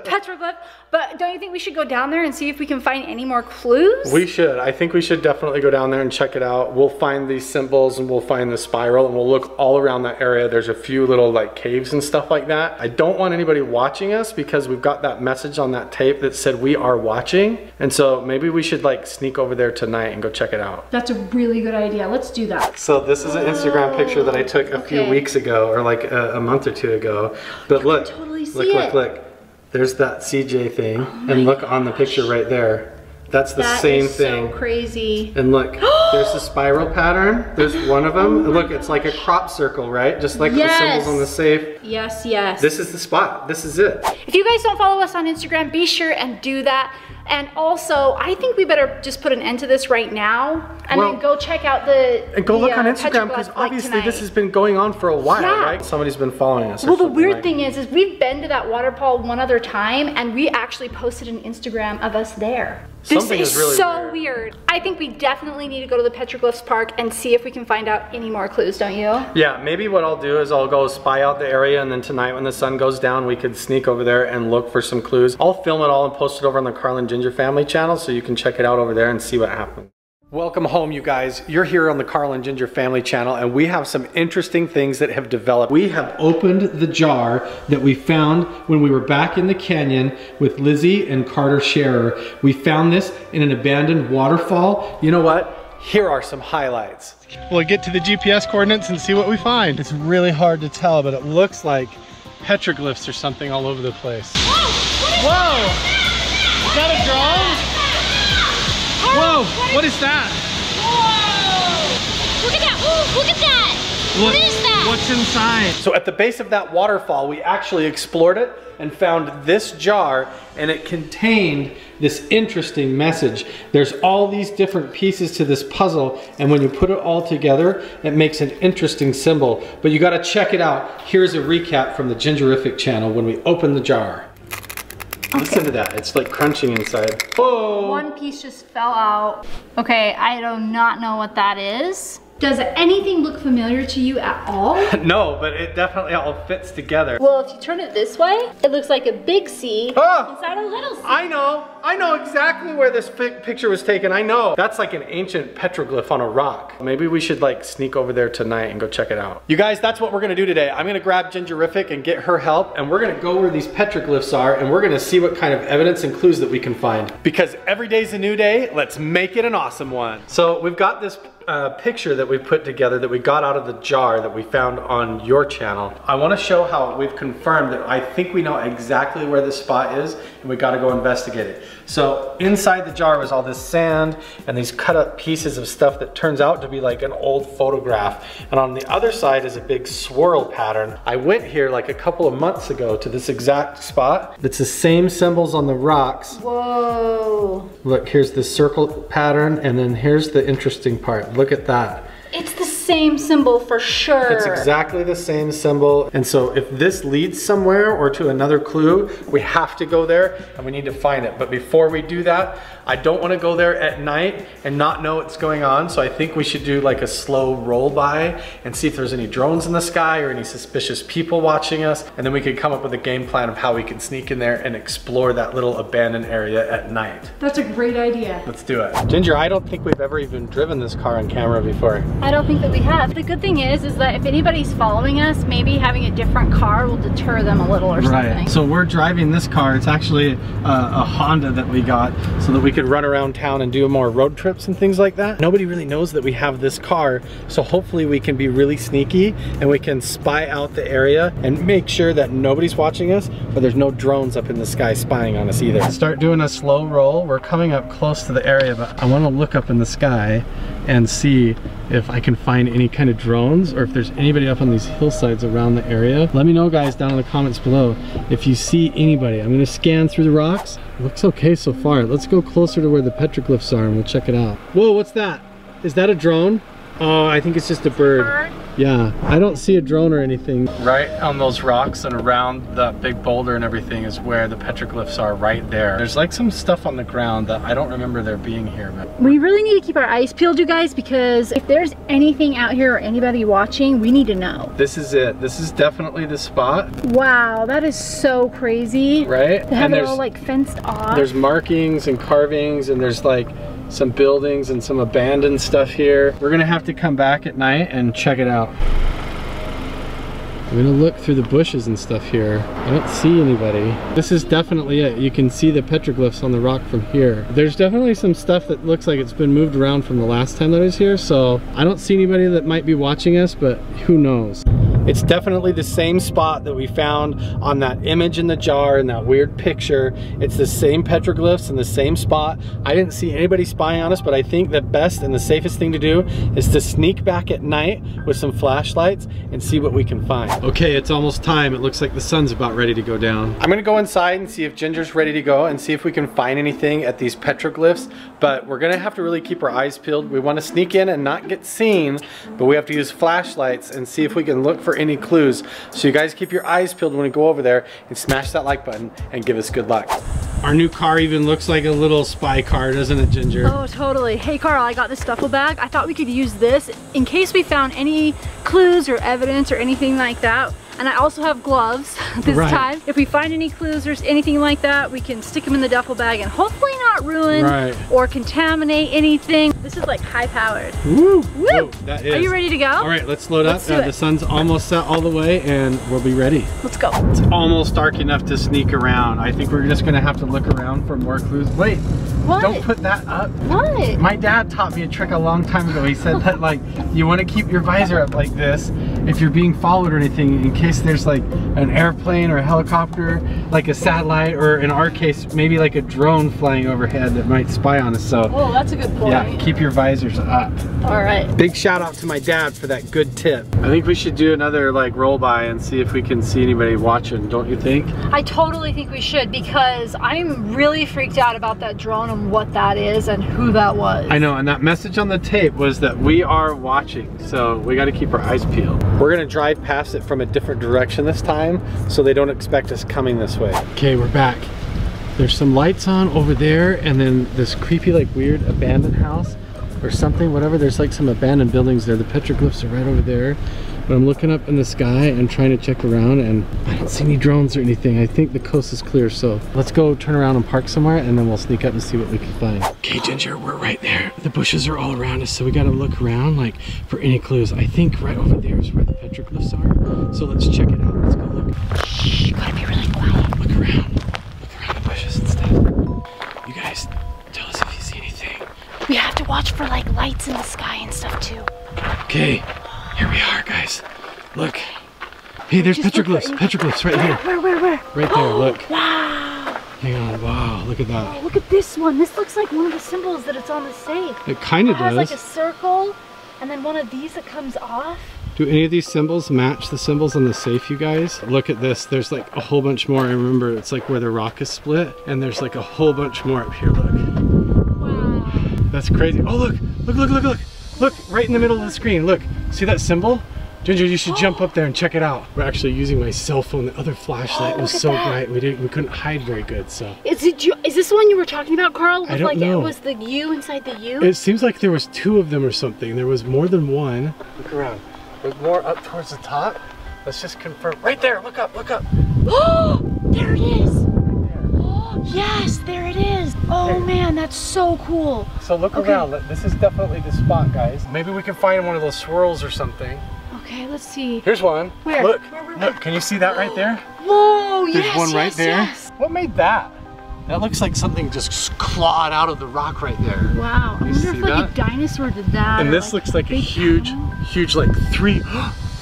Petroglyph. But don't you think we should go down there and see if we can find any more clues? We should. I think we should definitely go down there and check it out. We'll find these symbols and we'll find the spiral and we'll look all around that area. There's a few little like caves and stuff like that. I don't want anybody watching us because we've got that message on that tape that It said we are watching, and so maybe we should like sneak over there tonight and go check it out. That's a really good idea. Let's do that. So this is an Instagram picture that I took a okay. few weeks ago, or like a, a month or two ago. But look, totally look, look, look, look. There's that C J thing, oh and look gosh. on the picture right there. That's the that same is thing. So crazy. And look, there's the spiral pattern. There's one of them. Oh look, gosh. it's like a crop circle, right? Just like yes. the symbols on the safe. Yes, yes. This is the spot. This is it. If you guys don't follow us on Instagram, be sure and do that. And also, I think we better just put an end to this right now, and well, then go check out the and go the, look on uh, Instagram, because obviously tonight. this has been going on for a while, yeah. right? Somebody's been following us. Well, the weird like. thing is, is we've been to that waterfall one other time, and we actually posted an Instagram of us there. Something this is, is really so weird. weird. I think we definitely need to go to the petroglyphs park and see if we can find out any more clues, don't you? Yeah, maybe what I'll do is I'll go spy out the area, and then tonight when the sun goes down, we could sneak over there and look for some clues. I'll film it all and post it over on the Carlin Ginger Your family channel, so you can check it out over there and see what happens. Welcome home, you guys. You're here on the Carlin Ginger Family channel, and we have some interesting things that have developed. We have opened the jar that we found when we were back in the canyon with Lizzy and Carter Sharer. We found this in an abandoned waterfall. You know what? Here are some highlights. We'll get to the G P S coordinates and see what we find. It's really hard to tell, but it looks like petroglyphs or something all over the place. Whoa! Whoa. Is that a drone? Whoa, what is that? Whoa! Look at that, ooh, look at that! What, what is that? What's inside? So at the base of that waterfall, we actually explored it and found this jar, and it contained this interesting message. There's all these different pieces to this puzzle, and when you put it all together, it makes an interesting symbol. But you gotta check it out. Here's a recap from the Gingerific channel when we open the jar. Okay. Listen to that, it's like crunching inside. Whoa! One piece just fell out. Okay, I do not know what that is. Does anything look familiar to you at all? No, but it definitely all fits together. Well, if you turn it this way, it looks like a big C oh, inside a little C. I know, I know exactly where this picture was taken, I know. That's like an ancient petroglyph on a rock. Maybe we should like sneak over there tonight and go check it out. You guys, that's what we're gonna do today. I'm gonna grab Gingerific and get her help, and we're gonna go where these petroglyphs are, and we're gonna see what kind of evidence and clues that we can find. Because every day's a new day, let's make it an awesome one. So we've got this Uh, picture that we put together that we got out of the jar that we found on your channel. I want to show how we've confirmed that I think we know exactly where this spot is, and we got to go investigate it. So inside the jar was all this sand and these cut up pieces of stuff that turns out to be like an old photograph. And on the other side is a big swirl pattern. I went here like a couple of months ago to this exact spot. It's the same symbols on the rocks. Whoa. Look, here's the circle pattern. And then here's the interesting part. Look at that. It's the same symbol for sure. It's exactly the same symbol. And so if this leads somewhere or to another clue, we have to go there and we need to find it. But before we do that, I don't want to go there at night and not know what's going on. So I think we should do like a slow roll by and see if there's any drones in the sky or any suspicious people watching us. And then we could come up with a game plan of how we can sneak in there and explore that little abandoned area at night. That's a great idea. Let's do it. Jinger, I don't think we've ever even driven this car on camera before. I don't think that we have. The good thing is, is that if anybody's following us, maybe having a different car will deter them a little or something. Right. So we're driving this car. It's actually a, a Honda that we got so that we could run around town and do more road trips and things like that. Nobody really knows that we have this car. So hopefully we can be really sneaky and we can spy out the area and make sure that nobody's watching us, but there's no drones up in the sky spying on us either. Start doing a slow roll. We're coming up close to the area, but I want to look up in the sky and see if I can find any kind of drones or if there's anybody up on these hillsides around the area. Let me know, guys, down in the comments below if you see anybody. I'm gonna scan through the rocks. Looks okay so far. Let's go closer to where the petroglyphs are and we'll check it out. Whoa, what's that? Is that a drone? Oh, I think it's just a bird. A bird? Yeah, I don't see a drone or anything. Right on those rocks and around that big boulder and everything is where the petroglyphs are right there. There's like some stuff on the ground that I don't remember there being here. But we really need to keep our eyes peeled, you guys, because if there's anything out here or anybody watching, we need to know. This is it. This is definitely the spot. Wow, that is so crazy. Right? To have it all like fenced off. There's markings and carvings and there's like some buildings and some abandoned stuff here. We're gonna have to come back at night and check it out. I'm gonna look through the bushes and stuff here. I don't see anybody. This is definitely it. You can see the petroglyphs on the rock from here. There's definitely some stuff that looks like it's been moved around from the last time that I was here, so I don't see anybody that might be watching us, but who knows? It's definitely the same spot that we found on that image in the jar and that weird picture. It's the same petroglyphs in the same spot. I didn't see anybody spying on us, but I think the best and the safest thing to do is to sneak back at night with some flashlights and see what we can find. Okay, it's almost time. It looks like the sun's about ready to go down. I'm gonna go inside and see if Ginger's ready to go and see if we can find anything at these petroglyphs, but we're gonna have to really keep our eyes peeled. We wanna sneak in and not get seen, but we have to use flashlights and see if we can look for any clues. So you guys keep your eyes peeled when you go over there and smash that like button and give us good luck. Our new car even looks like a little spy car, doesn't it, Jinger? Oh, totally. Hey, Carl, I got this duffel bag. I thought we could use this in case we found any clues or evidence or anything like that. And I also have gloves this right. time. If we find any clues or anything like that, we can stick them in the duffel bag and hopefully not ruin right. or contaminate anything. This is like high powered. Woo! Woo! Oh, that is. Are you ready to go? All right, let's load let's up. Uh, the sun's almost set all the way and we'll be ready. Let's go. It's almost dark enough to sneak around. I think we're just gonna have to look around for more clues. Wait, what? Don't put that up. What? My dad taught me a trick a long time ago. He said that like, you wanna keep your visor up like this if you're being followed or anything in case there's like an airplane or a helicopter, like a satellite, or in our case, maybe like a drone flying overhead that might spy on us. So, oh, that's a good point. Yeah, keep your visors up. All right. Big shout out to my dad for that good tip. I think we should do another like roll by and see if we can see anybody watching, don't you think? I totally think we should because I'm really freaked out about that drone and what that is and who that was. I know, and that message on the tape was that we are watching, so we got to keep our eyes peeled. We're gonna drive past it from a different direction this time so they don't expect us coming this way. Okay, we're back. There's some lights on over there and then this creepy like weird abandoned house or something, whatever. There's like some abandoned buildings there. The petroglyphs are right over there. But I'm looking up in the sky and trying to check around and I don't see any drones or anything. I think the coast is clear, so let's go turn around and park somewhere and then we'll sneak up and see what we can find. Okay, Jinger, we're right there. The bushes are all around us, so we gotta look around like for any clues. I think right over there is where the petroglyphs are. So let's check it out. Let's go look. Shh, you gotta be really quiet. Look around. Look around the bushes and stuff. You guys, tell us if you see anything. We have to watch for like lights in the sky and stuff too. Okay, here we are, guys. Look. Hey, there's petroglyphs. Petroglyphs right here. Where, where, where? Right there, look. Wow. Hang on, wow, look at that. Oh, look at this one. This looks like one of the symbols that it's on the safe. It kind of does. It has like a circle and then one of these that comes off. Do any of these symbols match the symbols on the safe, you guys? Look at this, there's like a whole bunch more. I remember it's like where the rock is split and there's like a whole bunch more up here, look. Wow. That's crazy. Oh, look, look, look, look, look. Look, right in the middle of the screen, look. See that symbol? Ginger, you should oh. jump up there and check it out. We're actually using my cell phone. The other flashlight oh, was so that. bright we didn't we couldn't hide very good. So is it you, is this the one you were talking about, Carl? With I don't like know. It was the U inside the U. It seems like there was two of them or something. There was more than one. Look around. There's more up towards the top. Let's just confirm. Right there. Look up. Look up. Oh, there it is. Right there. Oh, yes, there it is. Oh there. Man, that's so cool. So look okay. around. This is definitely the spot, guys. Maybe we can find one of those swirls or something. Okay, let's see. Here's one. Where? Look, where, where, where? Look, can you see that right there? Whoa, There's yes, There's one yes, right there. Yes. What made that? That looks like something just clawed out of the rock right there. Wow, I wonder if like a dinosaur did that. And this looks like a huge, huge like three,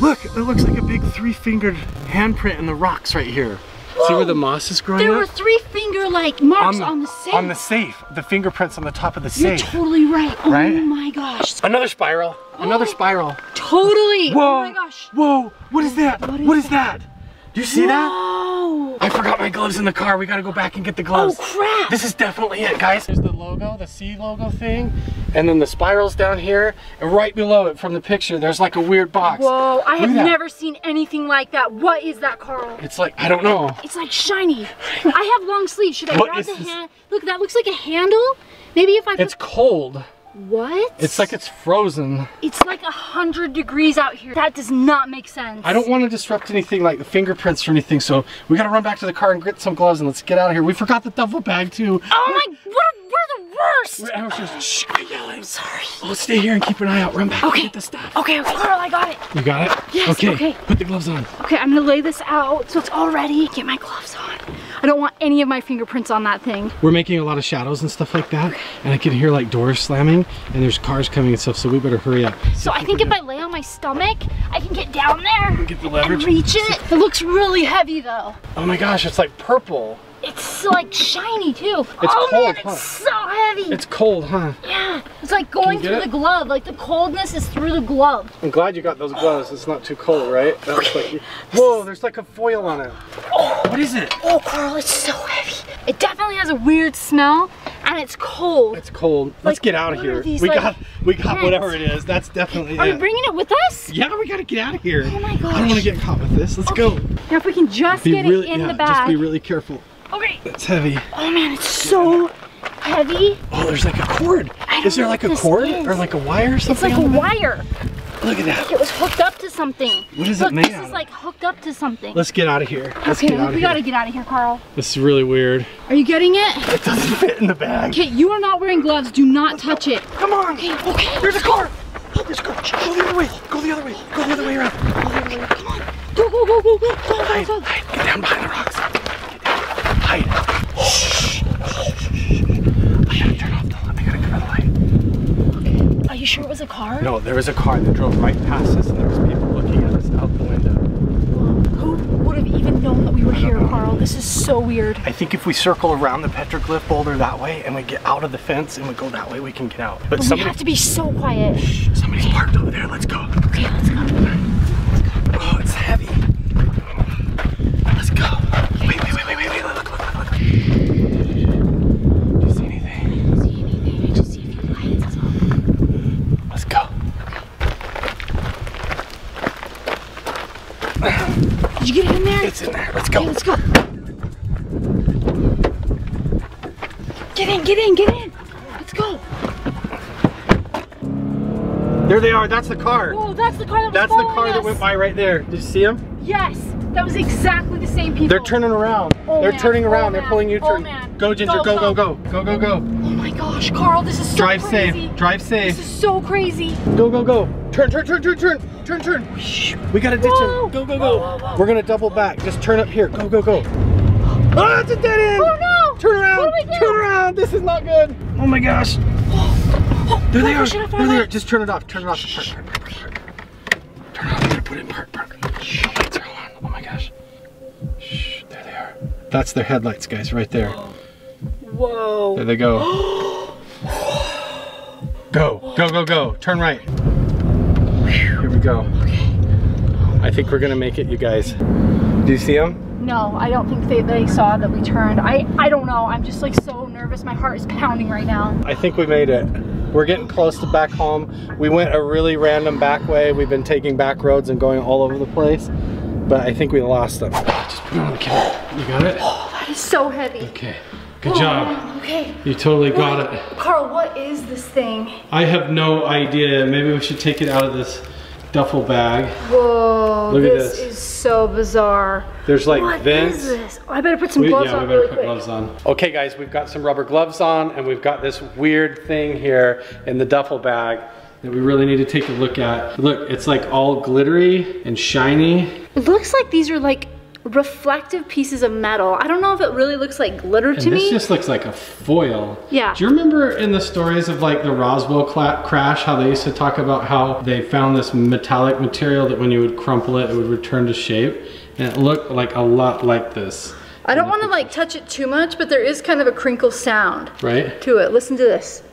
look, it looks like a big three-fingered handprint in the rocks right here. Whoa. See where the moss is growing There up? Were three finger like marks on the, on the safe. On the safe, the fingerprints on the top of the You're safe. You're totally right. Oh right? my gosh. Another spiral, oh. another spiral. Totally. Whoa. Oh my gosh. Whoa, what is that? What is, what is that? that? Do you see Whoa. that? I forgot my gloves in the car. We gotta go back and get the gloves. Oh crap. This is definitely it, guys. There's the logo, the C logo thing. And then the spirals down here, and right below it from the picture, there's like a weird box. Whoa, I have never seen anything like that. What is that, Carl? It's like, I don't know. It's like shiny. I have long sleeves. Should I grab the hand? Look, that looks like a handle. Maybe if I put- It's cold. What? It's like it's frozen. It's like a hundred degrees out here. That does not make sense. I don't want to disrupt anything like the fingerprints or anything, so we gotta run back to the car and get some gloves and let's get out of here. We forgot the duffel bag too. Oh my, what a- We're the worst! We're, I was just, shh, quit yelling. I'm sorry. Well, stay here and keep an eye out. Run back okay. and get the stuff. Okay, okay, Carl, I got it. You got it? Yes, okay. okay. Put the gloves on. Okay, I'm gonna lay this out so it's all ready. Get my gloves on. I don't want any of my fingerprints on that thing. We're making a lot of shadows and stuff like that, okay. and I can hear like doors slamming, and there's cars coming and stuff, so we better hurry up. So I think if I lay on my stomach, I can get down there get the leverage. and reach it. It looks really heavy though. Oh my gosh, it's like purple. It's like shiny too. It's oh cold, man, it's huh? so heavy. It's cold, huh? Yeah, it's like going through it? the glove. Like the coldness is through the glove. I'm glad you got those gloves. It's not too cold, right? That was like, whoa, there's like a foil on it. Oh, what is it? Oh, Carl, it's so heavy. It definitely has a weird smell. And it's cold. It's cold. Like, Let's get out of here. These, we like, got we got prints. whatever it is. That's definitely Are it. Are you bringing it with us? Yeah, we gotta get out of here. Oh my gosh. I don't wanna get caught with this. Let's okay. go. Now if we can just be get really, it in yeah, the bag. Just be really careful. Okay. That's heavy. Oh man, it's so heavy. Oh, there's like a cord. Is there like a cord is. or like a wire or something? It's like a wire. Look at that. Like it was hooked up to something. What is Look, it made This out is of? like hooked up to something. Let's get out of here. Let's okay, get out we of gotta here. get out of here, Carl. This is really weird. Are you getting it? It doesn't fit in the bag. Okay, you are not wearing gloves. Do not Let's touch go. it. Come on. Okay, okay. There's a car. Oh, there's a car. Go the other way. Go the other way. Go the other way around. Go the other way. Come on. Go, go, go, go, go. Go, hide, go, go. Hide. Get down behind the rocks. Get down. Hide. Oh, shh. Oh, shh. I gotta turn off the light. I gotta cover the light. Are you sure it was a car? No, there was a car that drove right past us and there was people looking at us out the window. Who would have even known that we were here, know. Carl? This is so weird. I think if we circle around the petroglyph boulder that way and we get out of the fence and we go that way, we can get out. But, but somebody, we have to be so quiet. Shh, somebody's okay. parked over there. Let's go. Okay, let's go. Right. Let's go. Oh, it's heavy. Let's go. Okay. Wait, wait, wait, wait, wait, wait. Look, look, look, look. Did you get it in there? It's in there. Let's go. Okay, let's go. Get in, get in, get in. Let's go. There they are. That's the car. Oh, that's the car that was That's the car us. that went by right there. Did you see him? Yes. That was exactly the same people. They're turning around. Oh, They're man. turning around. Oh, They're pulling you turn. Oh, go, Ginger. Go, go, go. Go, go, go. Oh my gosh, Carl. This is so Drive crazy. Drive safe. Drive safe. This is so crazy. Go, go, go. Turn, turn, turn, turn, turn. Turn, turn. We gotta ditch whoa. him. Go, go, go. Whoa, whoa, whoa. We're gonna double back. Just turn up here. Go, go, go. Oh, it's a dead end. Oh no! Turn around. What do we do? Turn around. This is not good. Oh my gosh. There they are. There they are. Just turn it off. Turn it off. Park, park, park, park. Turn it off. Put it in park, park. Lights are on. Oh my gosh. Shh. There they are. That's their headlights, guys, right there. Whoa. There they go. Go, go, go, go. Turn right. Here we go. I think we're gonna make it, you guys. Do you see them? No, I don't think they, they saw that we turned. I, I don't know, I'm just like so nervous. My heart is pounding right now. I think we made it. We're getting close to back home. We went a really random back way. We've been taking back roads and going all over the place, but I think we lost them. Just put it on the camera. You got it? Oh, that is so heavy. Okay, good oh, job. Man. Okay. You totally what? got it. Carl, what is this thing? I have no idea. Maybe we should take it out of this duffel bag. Whoa, Look this, at this is so bizarre. There's like what vents. Is this? Oh, I better put some we, gloves yeah, on we better really put quick. gloves on. Okay guys, we've got some rubber gloves on and we've got this weird thing here in the duffel bag that we really need to take a look at. Look, it's like all glittery and shiny. It looks like these are like reflective pieces of metal. I don't know if it really looks like glitter and to this me. This just looks like a foil. Yeah. Do you remember in the stories of like the Roswell crash, how they used to talk about how they found this metallic material that when you would crumple it, it would return to shape? And it looked like a lot like this. I don't want to like touch it too much, but there is kind of a crinkle sound right to it. Listen to this.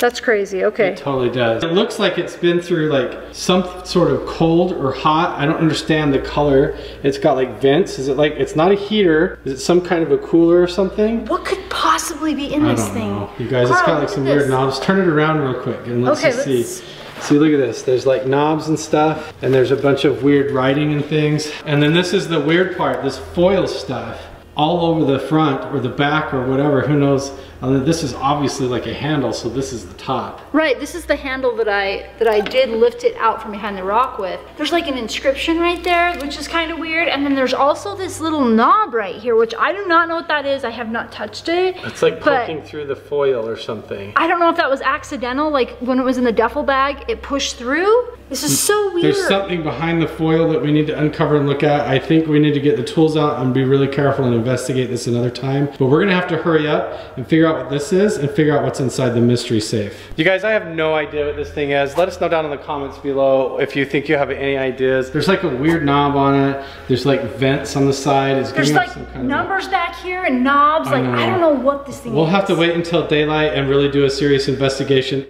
That's crazy, okay. It totally does. It looks like it's been through like some sort of cold or hot. I don't understand the color. It's got like vents. Is it like, it's not a heater. Is it some kind of a cooler or something? What could possibly be in I this don't thing? Know. You guys, Carl, it's got like some weird knobs. Turn it around real quick and let's okay, just let's... see. See, look at this. There's like knobs and stuff and there's a bunch of weird writing and things. And then this is the weird part, this foil stuff. All over the front or the back or whatever, who knows. And this is obviously like a handle, so this is the top. Right, this is the handle that I that I did lift it out from behind the rock with. There's like an inscription right there, which is kind of weird. And then there's also this little knob right here, which I do not know what that is. I have not touched it. It's like poking through the foil or something. I don't know if that was accidental, like when it was in the duffel bag, it pushed through. This is so weird. There's something behind the foil that we need to uncover and look at. I think we need to get the tools out and be really careful and investigate this another time. But we're gonna have to hurry up and figure out what this is and figure out what's inside the mystery safe. You guys, I have no idea what this thing is. Let us know down in the comments below if you think you have any ideas. There's like a weird knob on it. There's like vents on the side. It's There's like some kind numbers of like, back here and knobs. I like know. I don't know what this thing we'll is. We'll have to wait until daylight and really do a serious investigation.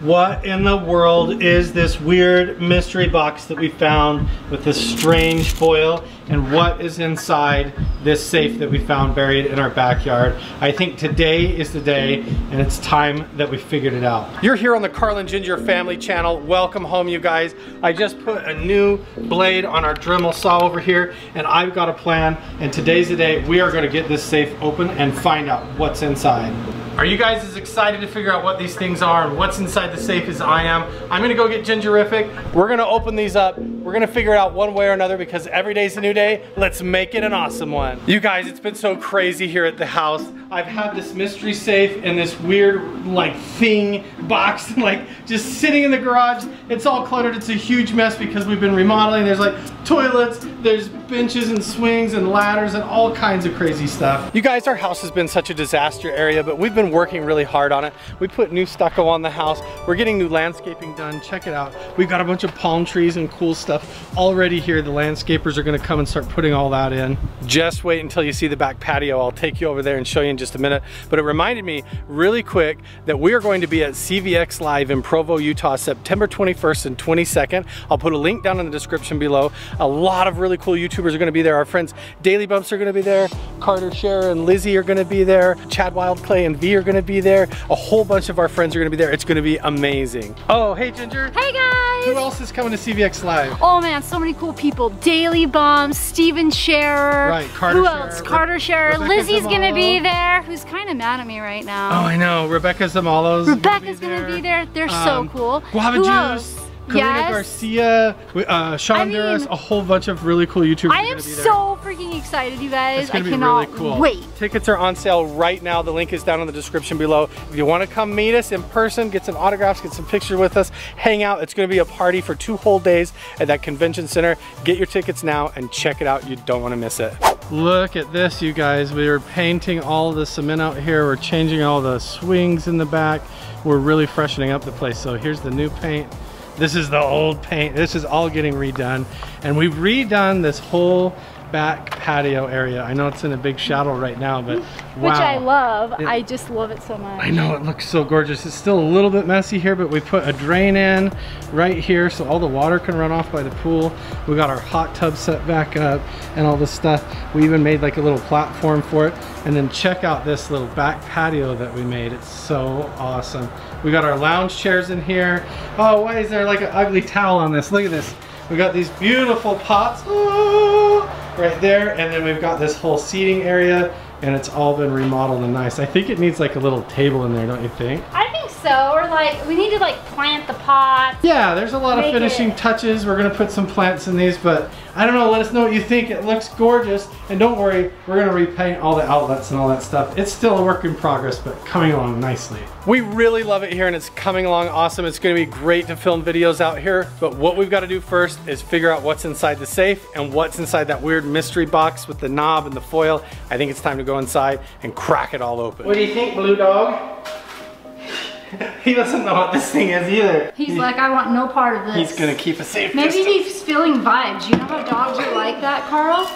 What in the world is this weird mystery box that we found with this strange foil, and what is inside this safe that we found buried in our backyard? I think today is the day, and it's time that we figured it out. You're here on the Carl and Jinger family channel. Welcome home, you guys. I just put a new blade on our Dremel saw over here, and I've got a plan, and today's the day we are gonna get this safe open and find out what's inside. Are you guys as excited to figure out what these things are and what's inside the safe as I am? I'm gonna go get Gingerific. We're gonna open these up. We're gonna figure it out one way or another because every day's a new day. Let's make it an awesome one. You guys, it's been so crazy here at the house. I've had this mystery safe and this weird like thing box like just sitting in the garage. It's all cluttered. It's a huge mess because we've been remodeling. There's like toilets, there's benches and swings and ladders and all kinds of crazy stuff. You guys, our house has been such a disaster area, but we've been working really hard on it. We put new stucco on the house. We're getting new landscaping done. Check it out. We've got a bunch of palm trees and cool stuff already here. The landscapers are gonna come and start putting all that in. Just wait until you see the back patio. I'll take you over there and show you in just a minute. But it reminded me really quick that we are going to be at C V X Live in Provo, Utah, September twenty-first and twenty-second. I'll put a link down in the description below. A lot of really cool YouTubers are gonna be there. Our friends Daily Bumps are gonna be there. Carter Sharer and Lizzy are gonna be there. Chad Wild Clay and V are gonna be there. A whole bunch of our friends are gonna be there. It's gonna be amazing. Oh, hey Ginger. Hey guys. Who else is coming to C V X Live? Oh man, so many cool people. Daily Bumps, Steven Sharer. Right, Carter Who else? Sharer. Carter Sharer. Lizzy's gonna be there, who's kind of mad at me right now. Oh, I know. Rebecca Zamolo's Rebecca's gonna be there. Gonna be there. They're um, so cool. Guava Who Juice. Else? Karina yes. Garcia, uh, Shonduras, I mean, a whole bunch of really cool YouTubers. I am be there. so freaking excited, you guys. It's gonna I be cannot really cool. wait. Tickets are on sale right now. The link is down in the description below. If you want to come meet us in person, get some autographs, get some pictures with us, hang out. It's going to be a party for two whole days at that convention center. Get your tickets now and check it out. You don't want to miss it. Look at this, you guys. We are painting all the cement out here. We're changing all the swings in the back. We're really freshening up the place. So here's the new paint. This is the old paint. This is all getting redone. And we've redone this whole back patio area. I know it's in a big shadow right now, but wow. Which I love. It, I just love it so much. I know, it looks so gorgeous. It's still a little bit messy here, but we put a drain in right here so all the water can run off by the pool. We got our hot tub set back up and all this stuff. We even made like a little platform for it. And then check out this little back patio that we made. It's so awesome. We got our lounge chairs in here. Oh, why is there like an ugly towel on this? Look at this. We got these beautiful pots, oh, right there, and then we've got this whole seating area, and it's all been remodeled and nice. I think it needs like a little table in there, don't you think? I think so, or like, we need to like plant the pots. Yeah, there's a lot of finishing it. touches. We're gonna put some plants in these, but I don't know, let us know what you think. It looks gorgeous, and don't worry, we're gonna repaint all the outlets and all that stuff. It's still a work in progress, but coming along nicely. We really love it here and it's coming along awesome. It's gonna be great to film videos out here, but what we've gotta do first is figure out what's inside the safe and what's inside that weird mystery box with the knob and the foil. I think it's time to go inside and crack it all open. What do you think, Blue Dog? He doesn't know what this thing is either. He's he, like, I want no part of this. He's gonna keep a safe Maybe distance. He's feeling vibes. You know how dogs are like that, Carl?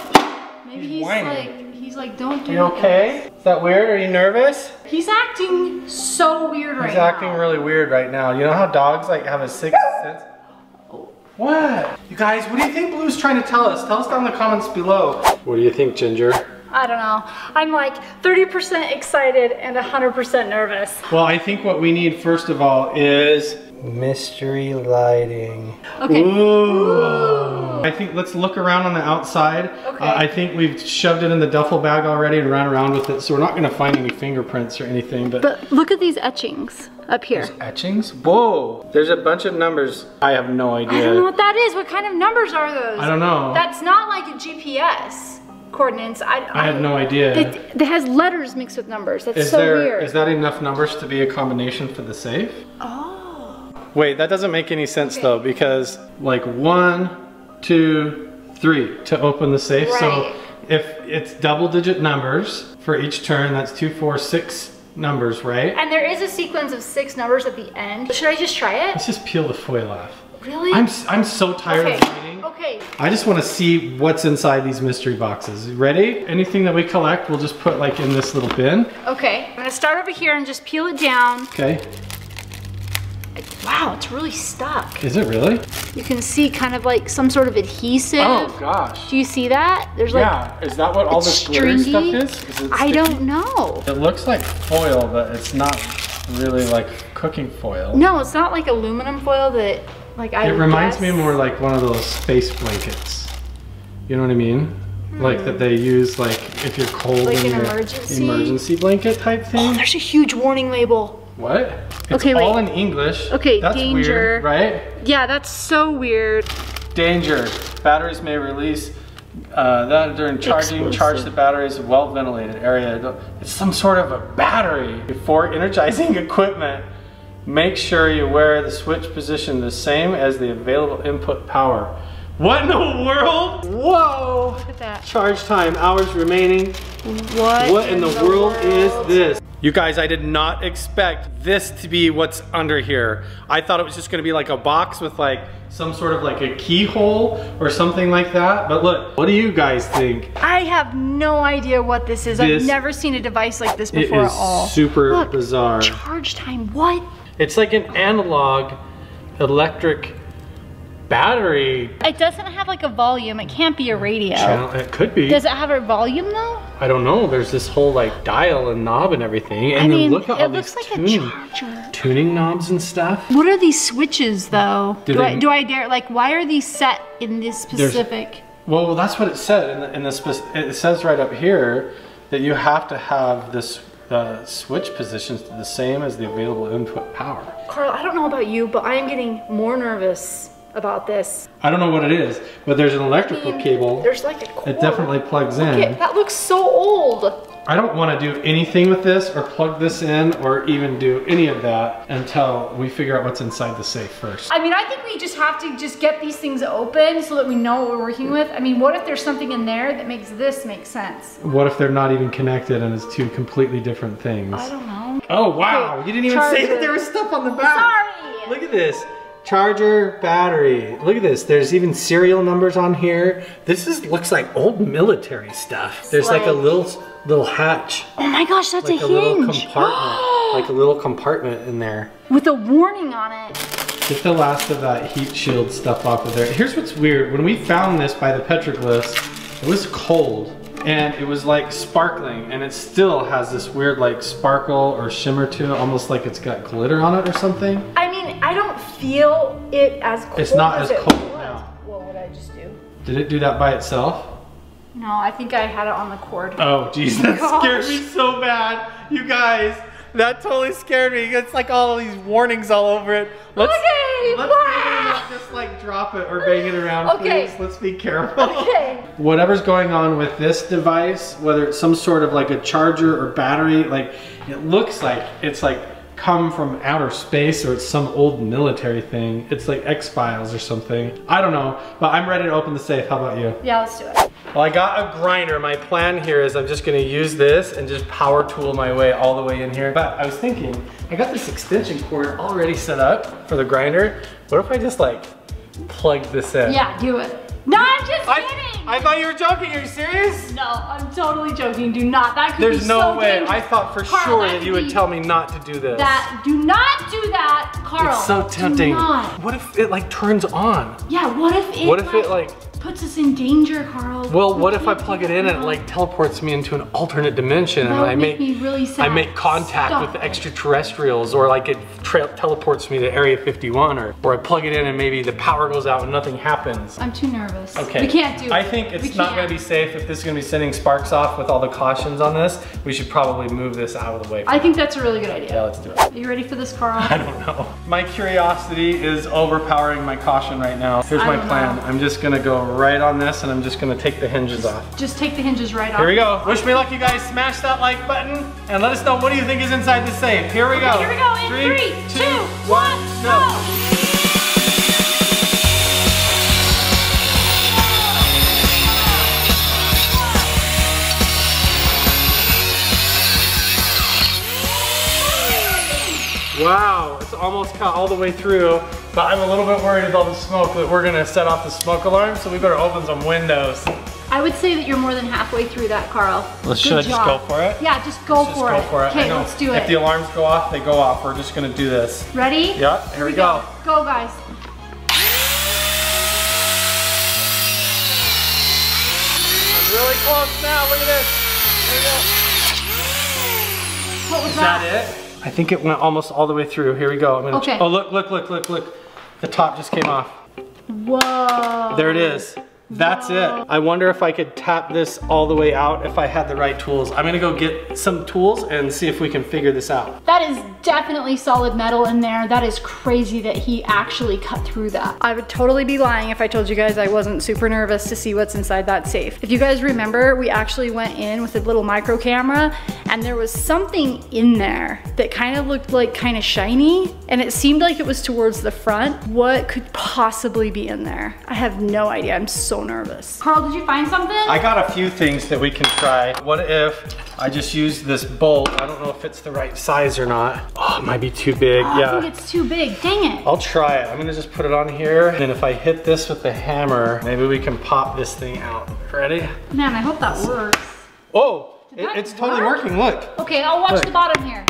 Maybe he's, he's like, He's like, don't do it. You okay? Is that weird? Are you nervous? He's acting so weird right now. He's acting really weird right now. You know how dogs like have a sixth sense? What? You guys, what do you think Blue's trying to tell us? Tell us down in the comments below. What do you think, Ginger? I don't know. I'm like thirty percent excited and one hundred percent nervous. Well, I think what we need first of all is mystery lighting. Okay. Ooh. Ooh. I think let's look around on the outside. Okay. Uh, I think we've shoved it in the duffel bag already and ran around with it, so we're not going to find any fingerprints or anything. But, but look at these etchings up here. There's etchings? Whoa! There's a bunch of numbers. I have no idea. I don't know what that is. What kind of numbers are those? I don't know. That's not like a G P S. Coordinates. I, I, I have no idea. It has letters mixed with numbers. That's is so there, weird. Is that enough numbers to be a combination for the safe? Oh. Wait, that doesn't make any sense okay. though, because like one, two, three to open the safe. Right. So if it's double digit numbers for each turn, that's two, four, six numbers, right? And there is a sequence of six numbers at the end. Should I just try it? Let's just peel the foil off. Really? I'm, I'm so tired okay. of reading. Okay. I just want to see what's inside these mystery boxes. Ready? Anything that we collect, we'll just put like in this little bin. Okay. I'm going to start over here and just peel it down. Okay. Wow, it's really stuck. Is it really? You can see kind of like some sort of adhesive. Oh gosh. Do you see that? There's like yeah. Is that what all this glittery stuff is? Is it I don't know. It looks like foil, but it's not really like cooking foil. No, it's not like aluminum foil that... Like I it reminds guess. me more like one of those space blankets. You know what I mean? Hmm. Like that they use like if you're cold like in an emergency? emergency blanket type thing. Oh, there's a huge warning label. What? It's okay, all wait. in English. Okay, that's danger. Weird, right? Yeah, that's so weird. Danger. Batteries may release uh, that during charging. Explosive. Charge the batteries. Well ventilated area. It's some sort of a battery before energizing equipment. Make sure you wear the switch position the same as the available input power. What in the world? Whoa! Look at that. Charge time, hours remaining. What, what in the, the world, world is this? You guys, I did not expect this to be what's under here. I thought it was just gonna be like a box with like some sort of like a keyhole or something like that. But look, what do you guys think? I have no idea what this is. This, I've never seen a device like this before it is at all. Super look, bizarre. Charge time, what? It's like an analog electric battery. It doesn't have like a volume. It can't be a radio. Channel, it could be. Does it have a volume though? I don't know. There's this whole like dial and knob and everything. And I mean, then look at all these like tuning, tuning knobs and stuff. What are these switches though? Do, do, they, I, do I dare, like why are these set in this specific? Well, that's what it said in the, in the, it says right up here that you have to have this the switch positions to the same as the available input power. Carl, I don't know about you, but I am getting more nervous about this. I don't know what it is, but there's an electrical I mean, cable. There's like a cord. It definitely plugs in. Okay, that looks so old. I don't want to do anything with this or plug this in or even do any of that until we figure out what's inside the safe first. I mean, I think we just have to just get these things open so that we know what we're working with. I mean, what if there's something in there that makes this make sense? What if they're not even connected and it's two completely different things? I don't know. Oh, wow. You didn't even Charges. say that there was stuff on the back. Sorry. Look at this. Charger battery. Look at this. There's even serial numbers on here. This is looks like old military stuff. There's like, like a little little hatch. Oh my gosh, that's like a, a hinge. Little compartment, like a little compartment in there. With a warning on it. Get the last of that heat shield stuff off of there. Here's what's weird. When we found this by the petroglyphs, it was cold. And it was like sparkling, and it still has this weird like sparkle or shimmer to it, almost like it's got glitter on it or something. I mean, I don't feel it as cold. It's not as, as cold it now. What would I just do? Did it do that by itself? No, I think I had it on the cord. Oh, geez, that Gosh. scared me so bad. You guys, that totally scared me. It's like all these warnings all over it. Let's, okay, let's wow. really not just like drop it or bang it around, okay. please. Let's be careful. Okay. Whatever's going on with this device, whether it's some sort of like a charger or battery, like it looks like it's like come from outer space or it's some old military thing. It's like X-Files or something. I don't know, but I'm ready to open the safe. How about you? Yeah, let's do it. Well, I got a grinder. My plan here is I'm just gonna use this and just power tool my way all the way in here. But I was thinking, I got this extension cord already set up for the grinder. What if I just like plug this in? Yeah, do it. No, I'm just kidding. I, I thought you were joking. Are you serious? No, I'm totally joking. Do not. That could There's be no so way. Dangerous. I thought for Carl, sure that, that you would tell me not to do this. That do not do that, Carl. It's so tempting. Do not. What if it like turns on? Yeah. What if it? What if like, it like puts us in danger, Carl? Well, we what if I plug it in and it like teleports me into an alternate dimension that and would I make, make me really sad. I make contact Stop. with the extraterrestrials, or like it tra teleports me to Area fifty-one, or or I plug it in and maybe the power goes out and nothing happens. I'm too nervous. Okay. We can't do it. I think it's not going to be safe if this is going to be sending sparks off with all the cautions on this. We should probably move this out of the way. I think that's a really good idea. Yeah, let's do it. Are you ready for this, Carl? I don't know. My curiosity is overpowering my caution right now. Here's my plan. I'm just going to go right on this and I'm just going to take the hinges off. Just take the hinges right off. Here we go. Wish me luck, you guys. Smash that like button and let us know what do you think is inside the safe. Here we go. Here we go. In three, two, one, go. Wow, it's almost cut all the way through, but I'm a little bit worried with all the smoke that we're gonna set off the smoke alarm, so we better open some windows. I would say that you're more than halfway through that, Carl. Let's Good Should job. I just go for it? Yeah, just go let's for just it. Go for it. Okay, let's do it. If the alarms go off, they go off. We're just gonna do this. Ready? Yep, here, here we go. Go, go guys. We're really close now, look at this. Here we go. What was Is that? that it? I think it went almost all the way through. Here we go. I'm gonna okay. Oh, look, look, look, look, look. The top just came off. Whoa. There it is. That's Whoa. it. I wonder if I could tap this all the way out if I had the right tools. I'm gonna go get some tools and see if we can figure this out. That is definitely solid metal in there. That is crazy that he actually cut through that. I would totally be lying if I told you guys I wasn't super nervous to see what's inside that safe. If you guys remember, we actually went in with a little micro camera and there was something in there that kind of looked like kind of shiny and it seemed like it was towards the front. What could possibly be in there? I have no idea. I'm so nervous. Carl, did you find something? I got a few things that we can try. What if I just used this bolt? I don't know if it's the right size or not. Oh, it might be too big. Oh, yeah. I think it's too big. Dang it. I'll try it. I'm gonna just put it on here and if I hit this with the hammer, maybe we can pop this thing out. Ready? Man, I hope that works. Oh! It, it's work? totally working, look. Okay, I'll watch look. the bottom here.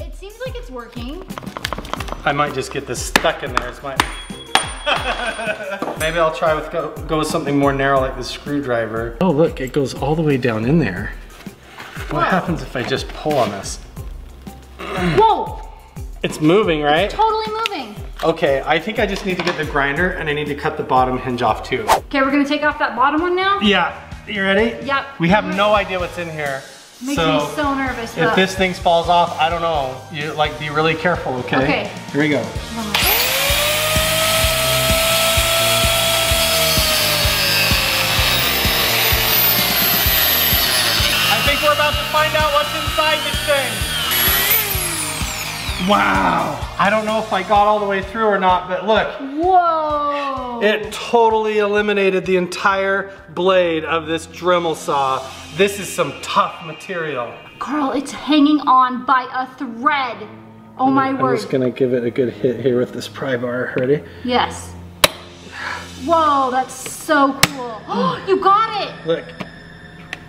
It seems like it's working. I might just get this stuck in there. It's my... Maybe I'll try with, go, go with something more narrow like the screwdriver. Oh look, it goes all the way down in there. Wow. What happens if I just pull on this? Whoa! It's moving, right? It's totally moving. Okay, I think I just need to get the grinder and I need to cut the bottom hinge off too. Okay, we're gonna take off that bottom one now? Yeah. You ready? Yep. We have no idea what's in here. Makes so me so nervous. Though. If this thing falls off, I don't know. You like be really careful, okay? Okay. Here we go. Wow. I think we're about to find out what's inside this thing. Wow. I don't know if I got all the way through or not, but look. Whoa. It totally eliminated the entire blade of this Dremel saw. This is some tough material. Carl, it's hanging on by a thread. Oh my I'm word. I'm just gonna give it a good hit here with this pry bar. Ready? Yes. Whoa, that's so cool. Oh, you got it! Look,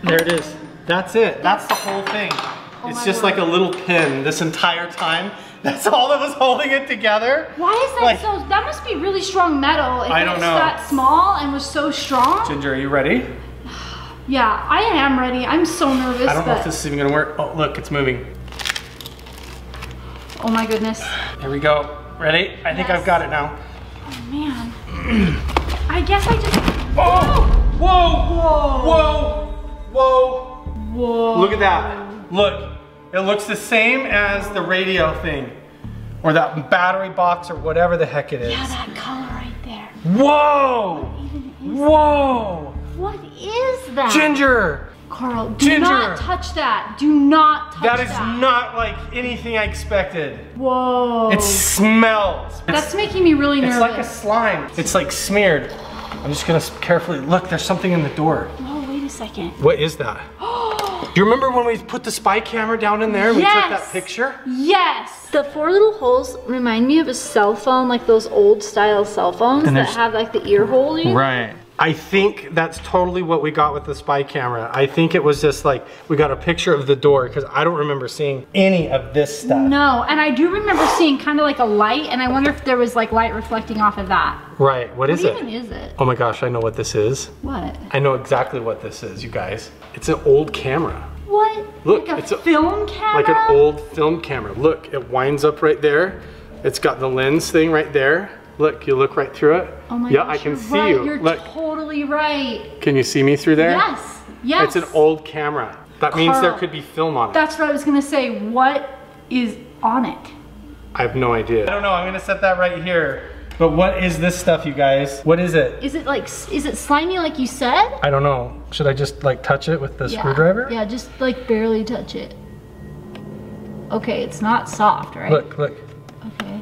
there it is. That's it, that's the whole thing. Oh it's just word. like a little pin this entire time. That's all that was holding it together. Why is that like, so, that must be really strong metal. If I don't know. It's that small and was so strong. Ginger, are you ready? Yeah, I am ready. I'm so nervous. I don't but... know if this is even gonna work. Oh, look, it's moving. Oh my goodness. There we go. Ready? I yes. think I've got it now. Oh man. I guess I just. Oh! Whoa! Whoa! Whoa! Whoa! Whoa! Look at that. Look. It looks the same as the radio thing. Or that battery box or whatever the heck it is. Yeah, that color right there. Whoa! What even is Whoa! That? What is that? Ginger! Carl, do Ginger. not touch that. Do not touch that. That is not like anything I expected. Whoa. It smells. That's it's, making me really nervous. It's like a slime. It's like smeared. I'm just gonna carefully, look, there's something in the door. Oh, wait a second. What is that? Do you remember when we put the spy camera down in there and yes. we took that picture? Yes. The four little holes remind me of a cell phone, like those old style cell phones that have like the ear hole in. Right. I think that's totally what we got with the spy camera. I think it was just like, we got a picture of the door because I don't remember seeing any of this stuff. No, and I do remember seeing kind of like a light and I wonder if there was like light reflecting off of that. Right, what is it? What even is it? Oh my gosh, I know what this is. What? I know exactly what this is, you guys. It's an old camera. What? Look, like a it's a film camera? Like an old film camera. Look, it winds up right there. It's got the lens thing right there. Look, you look right through it. Oh my yeah, gosh, I can you're see right. you. You're look. totally right. Can you see me through there? Yes, yes. It's an old camera. That Carl, means there could be film on it. That's what I was gonna say. What is on it? I have no idea. I don't know, I'm gonna set that right here. But what is this stuff, you guys? What is it? Is it like, is it slimy like you said? I don't know. Should I just like touch it with the yeah. screwdriver? Yeah, just like barely touch it. Okay, it's not soft, right? Look, look. Okay.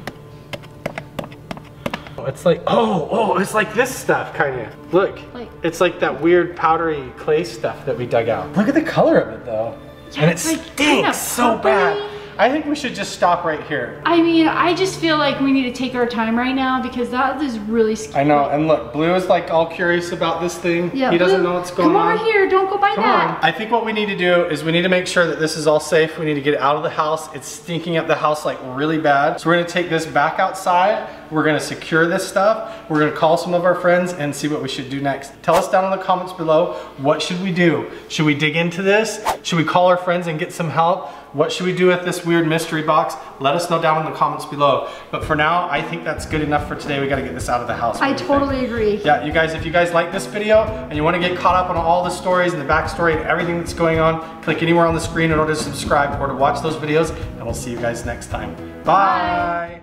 It's like, oh, oh, it's like this stuff, kind of. Look, like, it's like that weird powdery clay stuff that we dug out. Look at the color of it, though. Yeah, and it like stinks kind of so bad. I think we should just stop right here. I mean, I just feel like we need to take our time right now because that is really scary. I know, and look, Blue is like all curious about this thing. Yeah, he doesn't Blue, know what's going come on. Come over here, don't go by come that. On. I think what we need to do is we need to make sure that this is all safe. We need to get it out of the house. It's stinking up the house like really bad. So we're gonna take this back outside. We're gonna secure this stuff. We're gonna call some of our friends and see what we should do next. Tell us down in the comments below, what should we do? Should we dig into this? Should we call our friends and get some help? What should we do with this weird mystery box? Let us know down in the comments below. But for now, I think that's good enough for today. We gotta get this out of the house. I totally think? agree. Yeah, you guys, if you guys like this video and you wanna get caught up on all the stories and the backstory and everything that's going on, click anywhere on the screen in order to subscribe or to watch those videos, and we'll see you guys next time. Bye. Bye.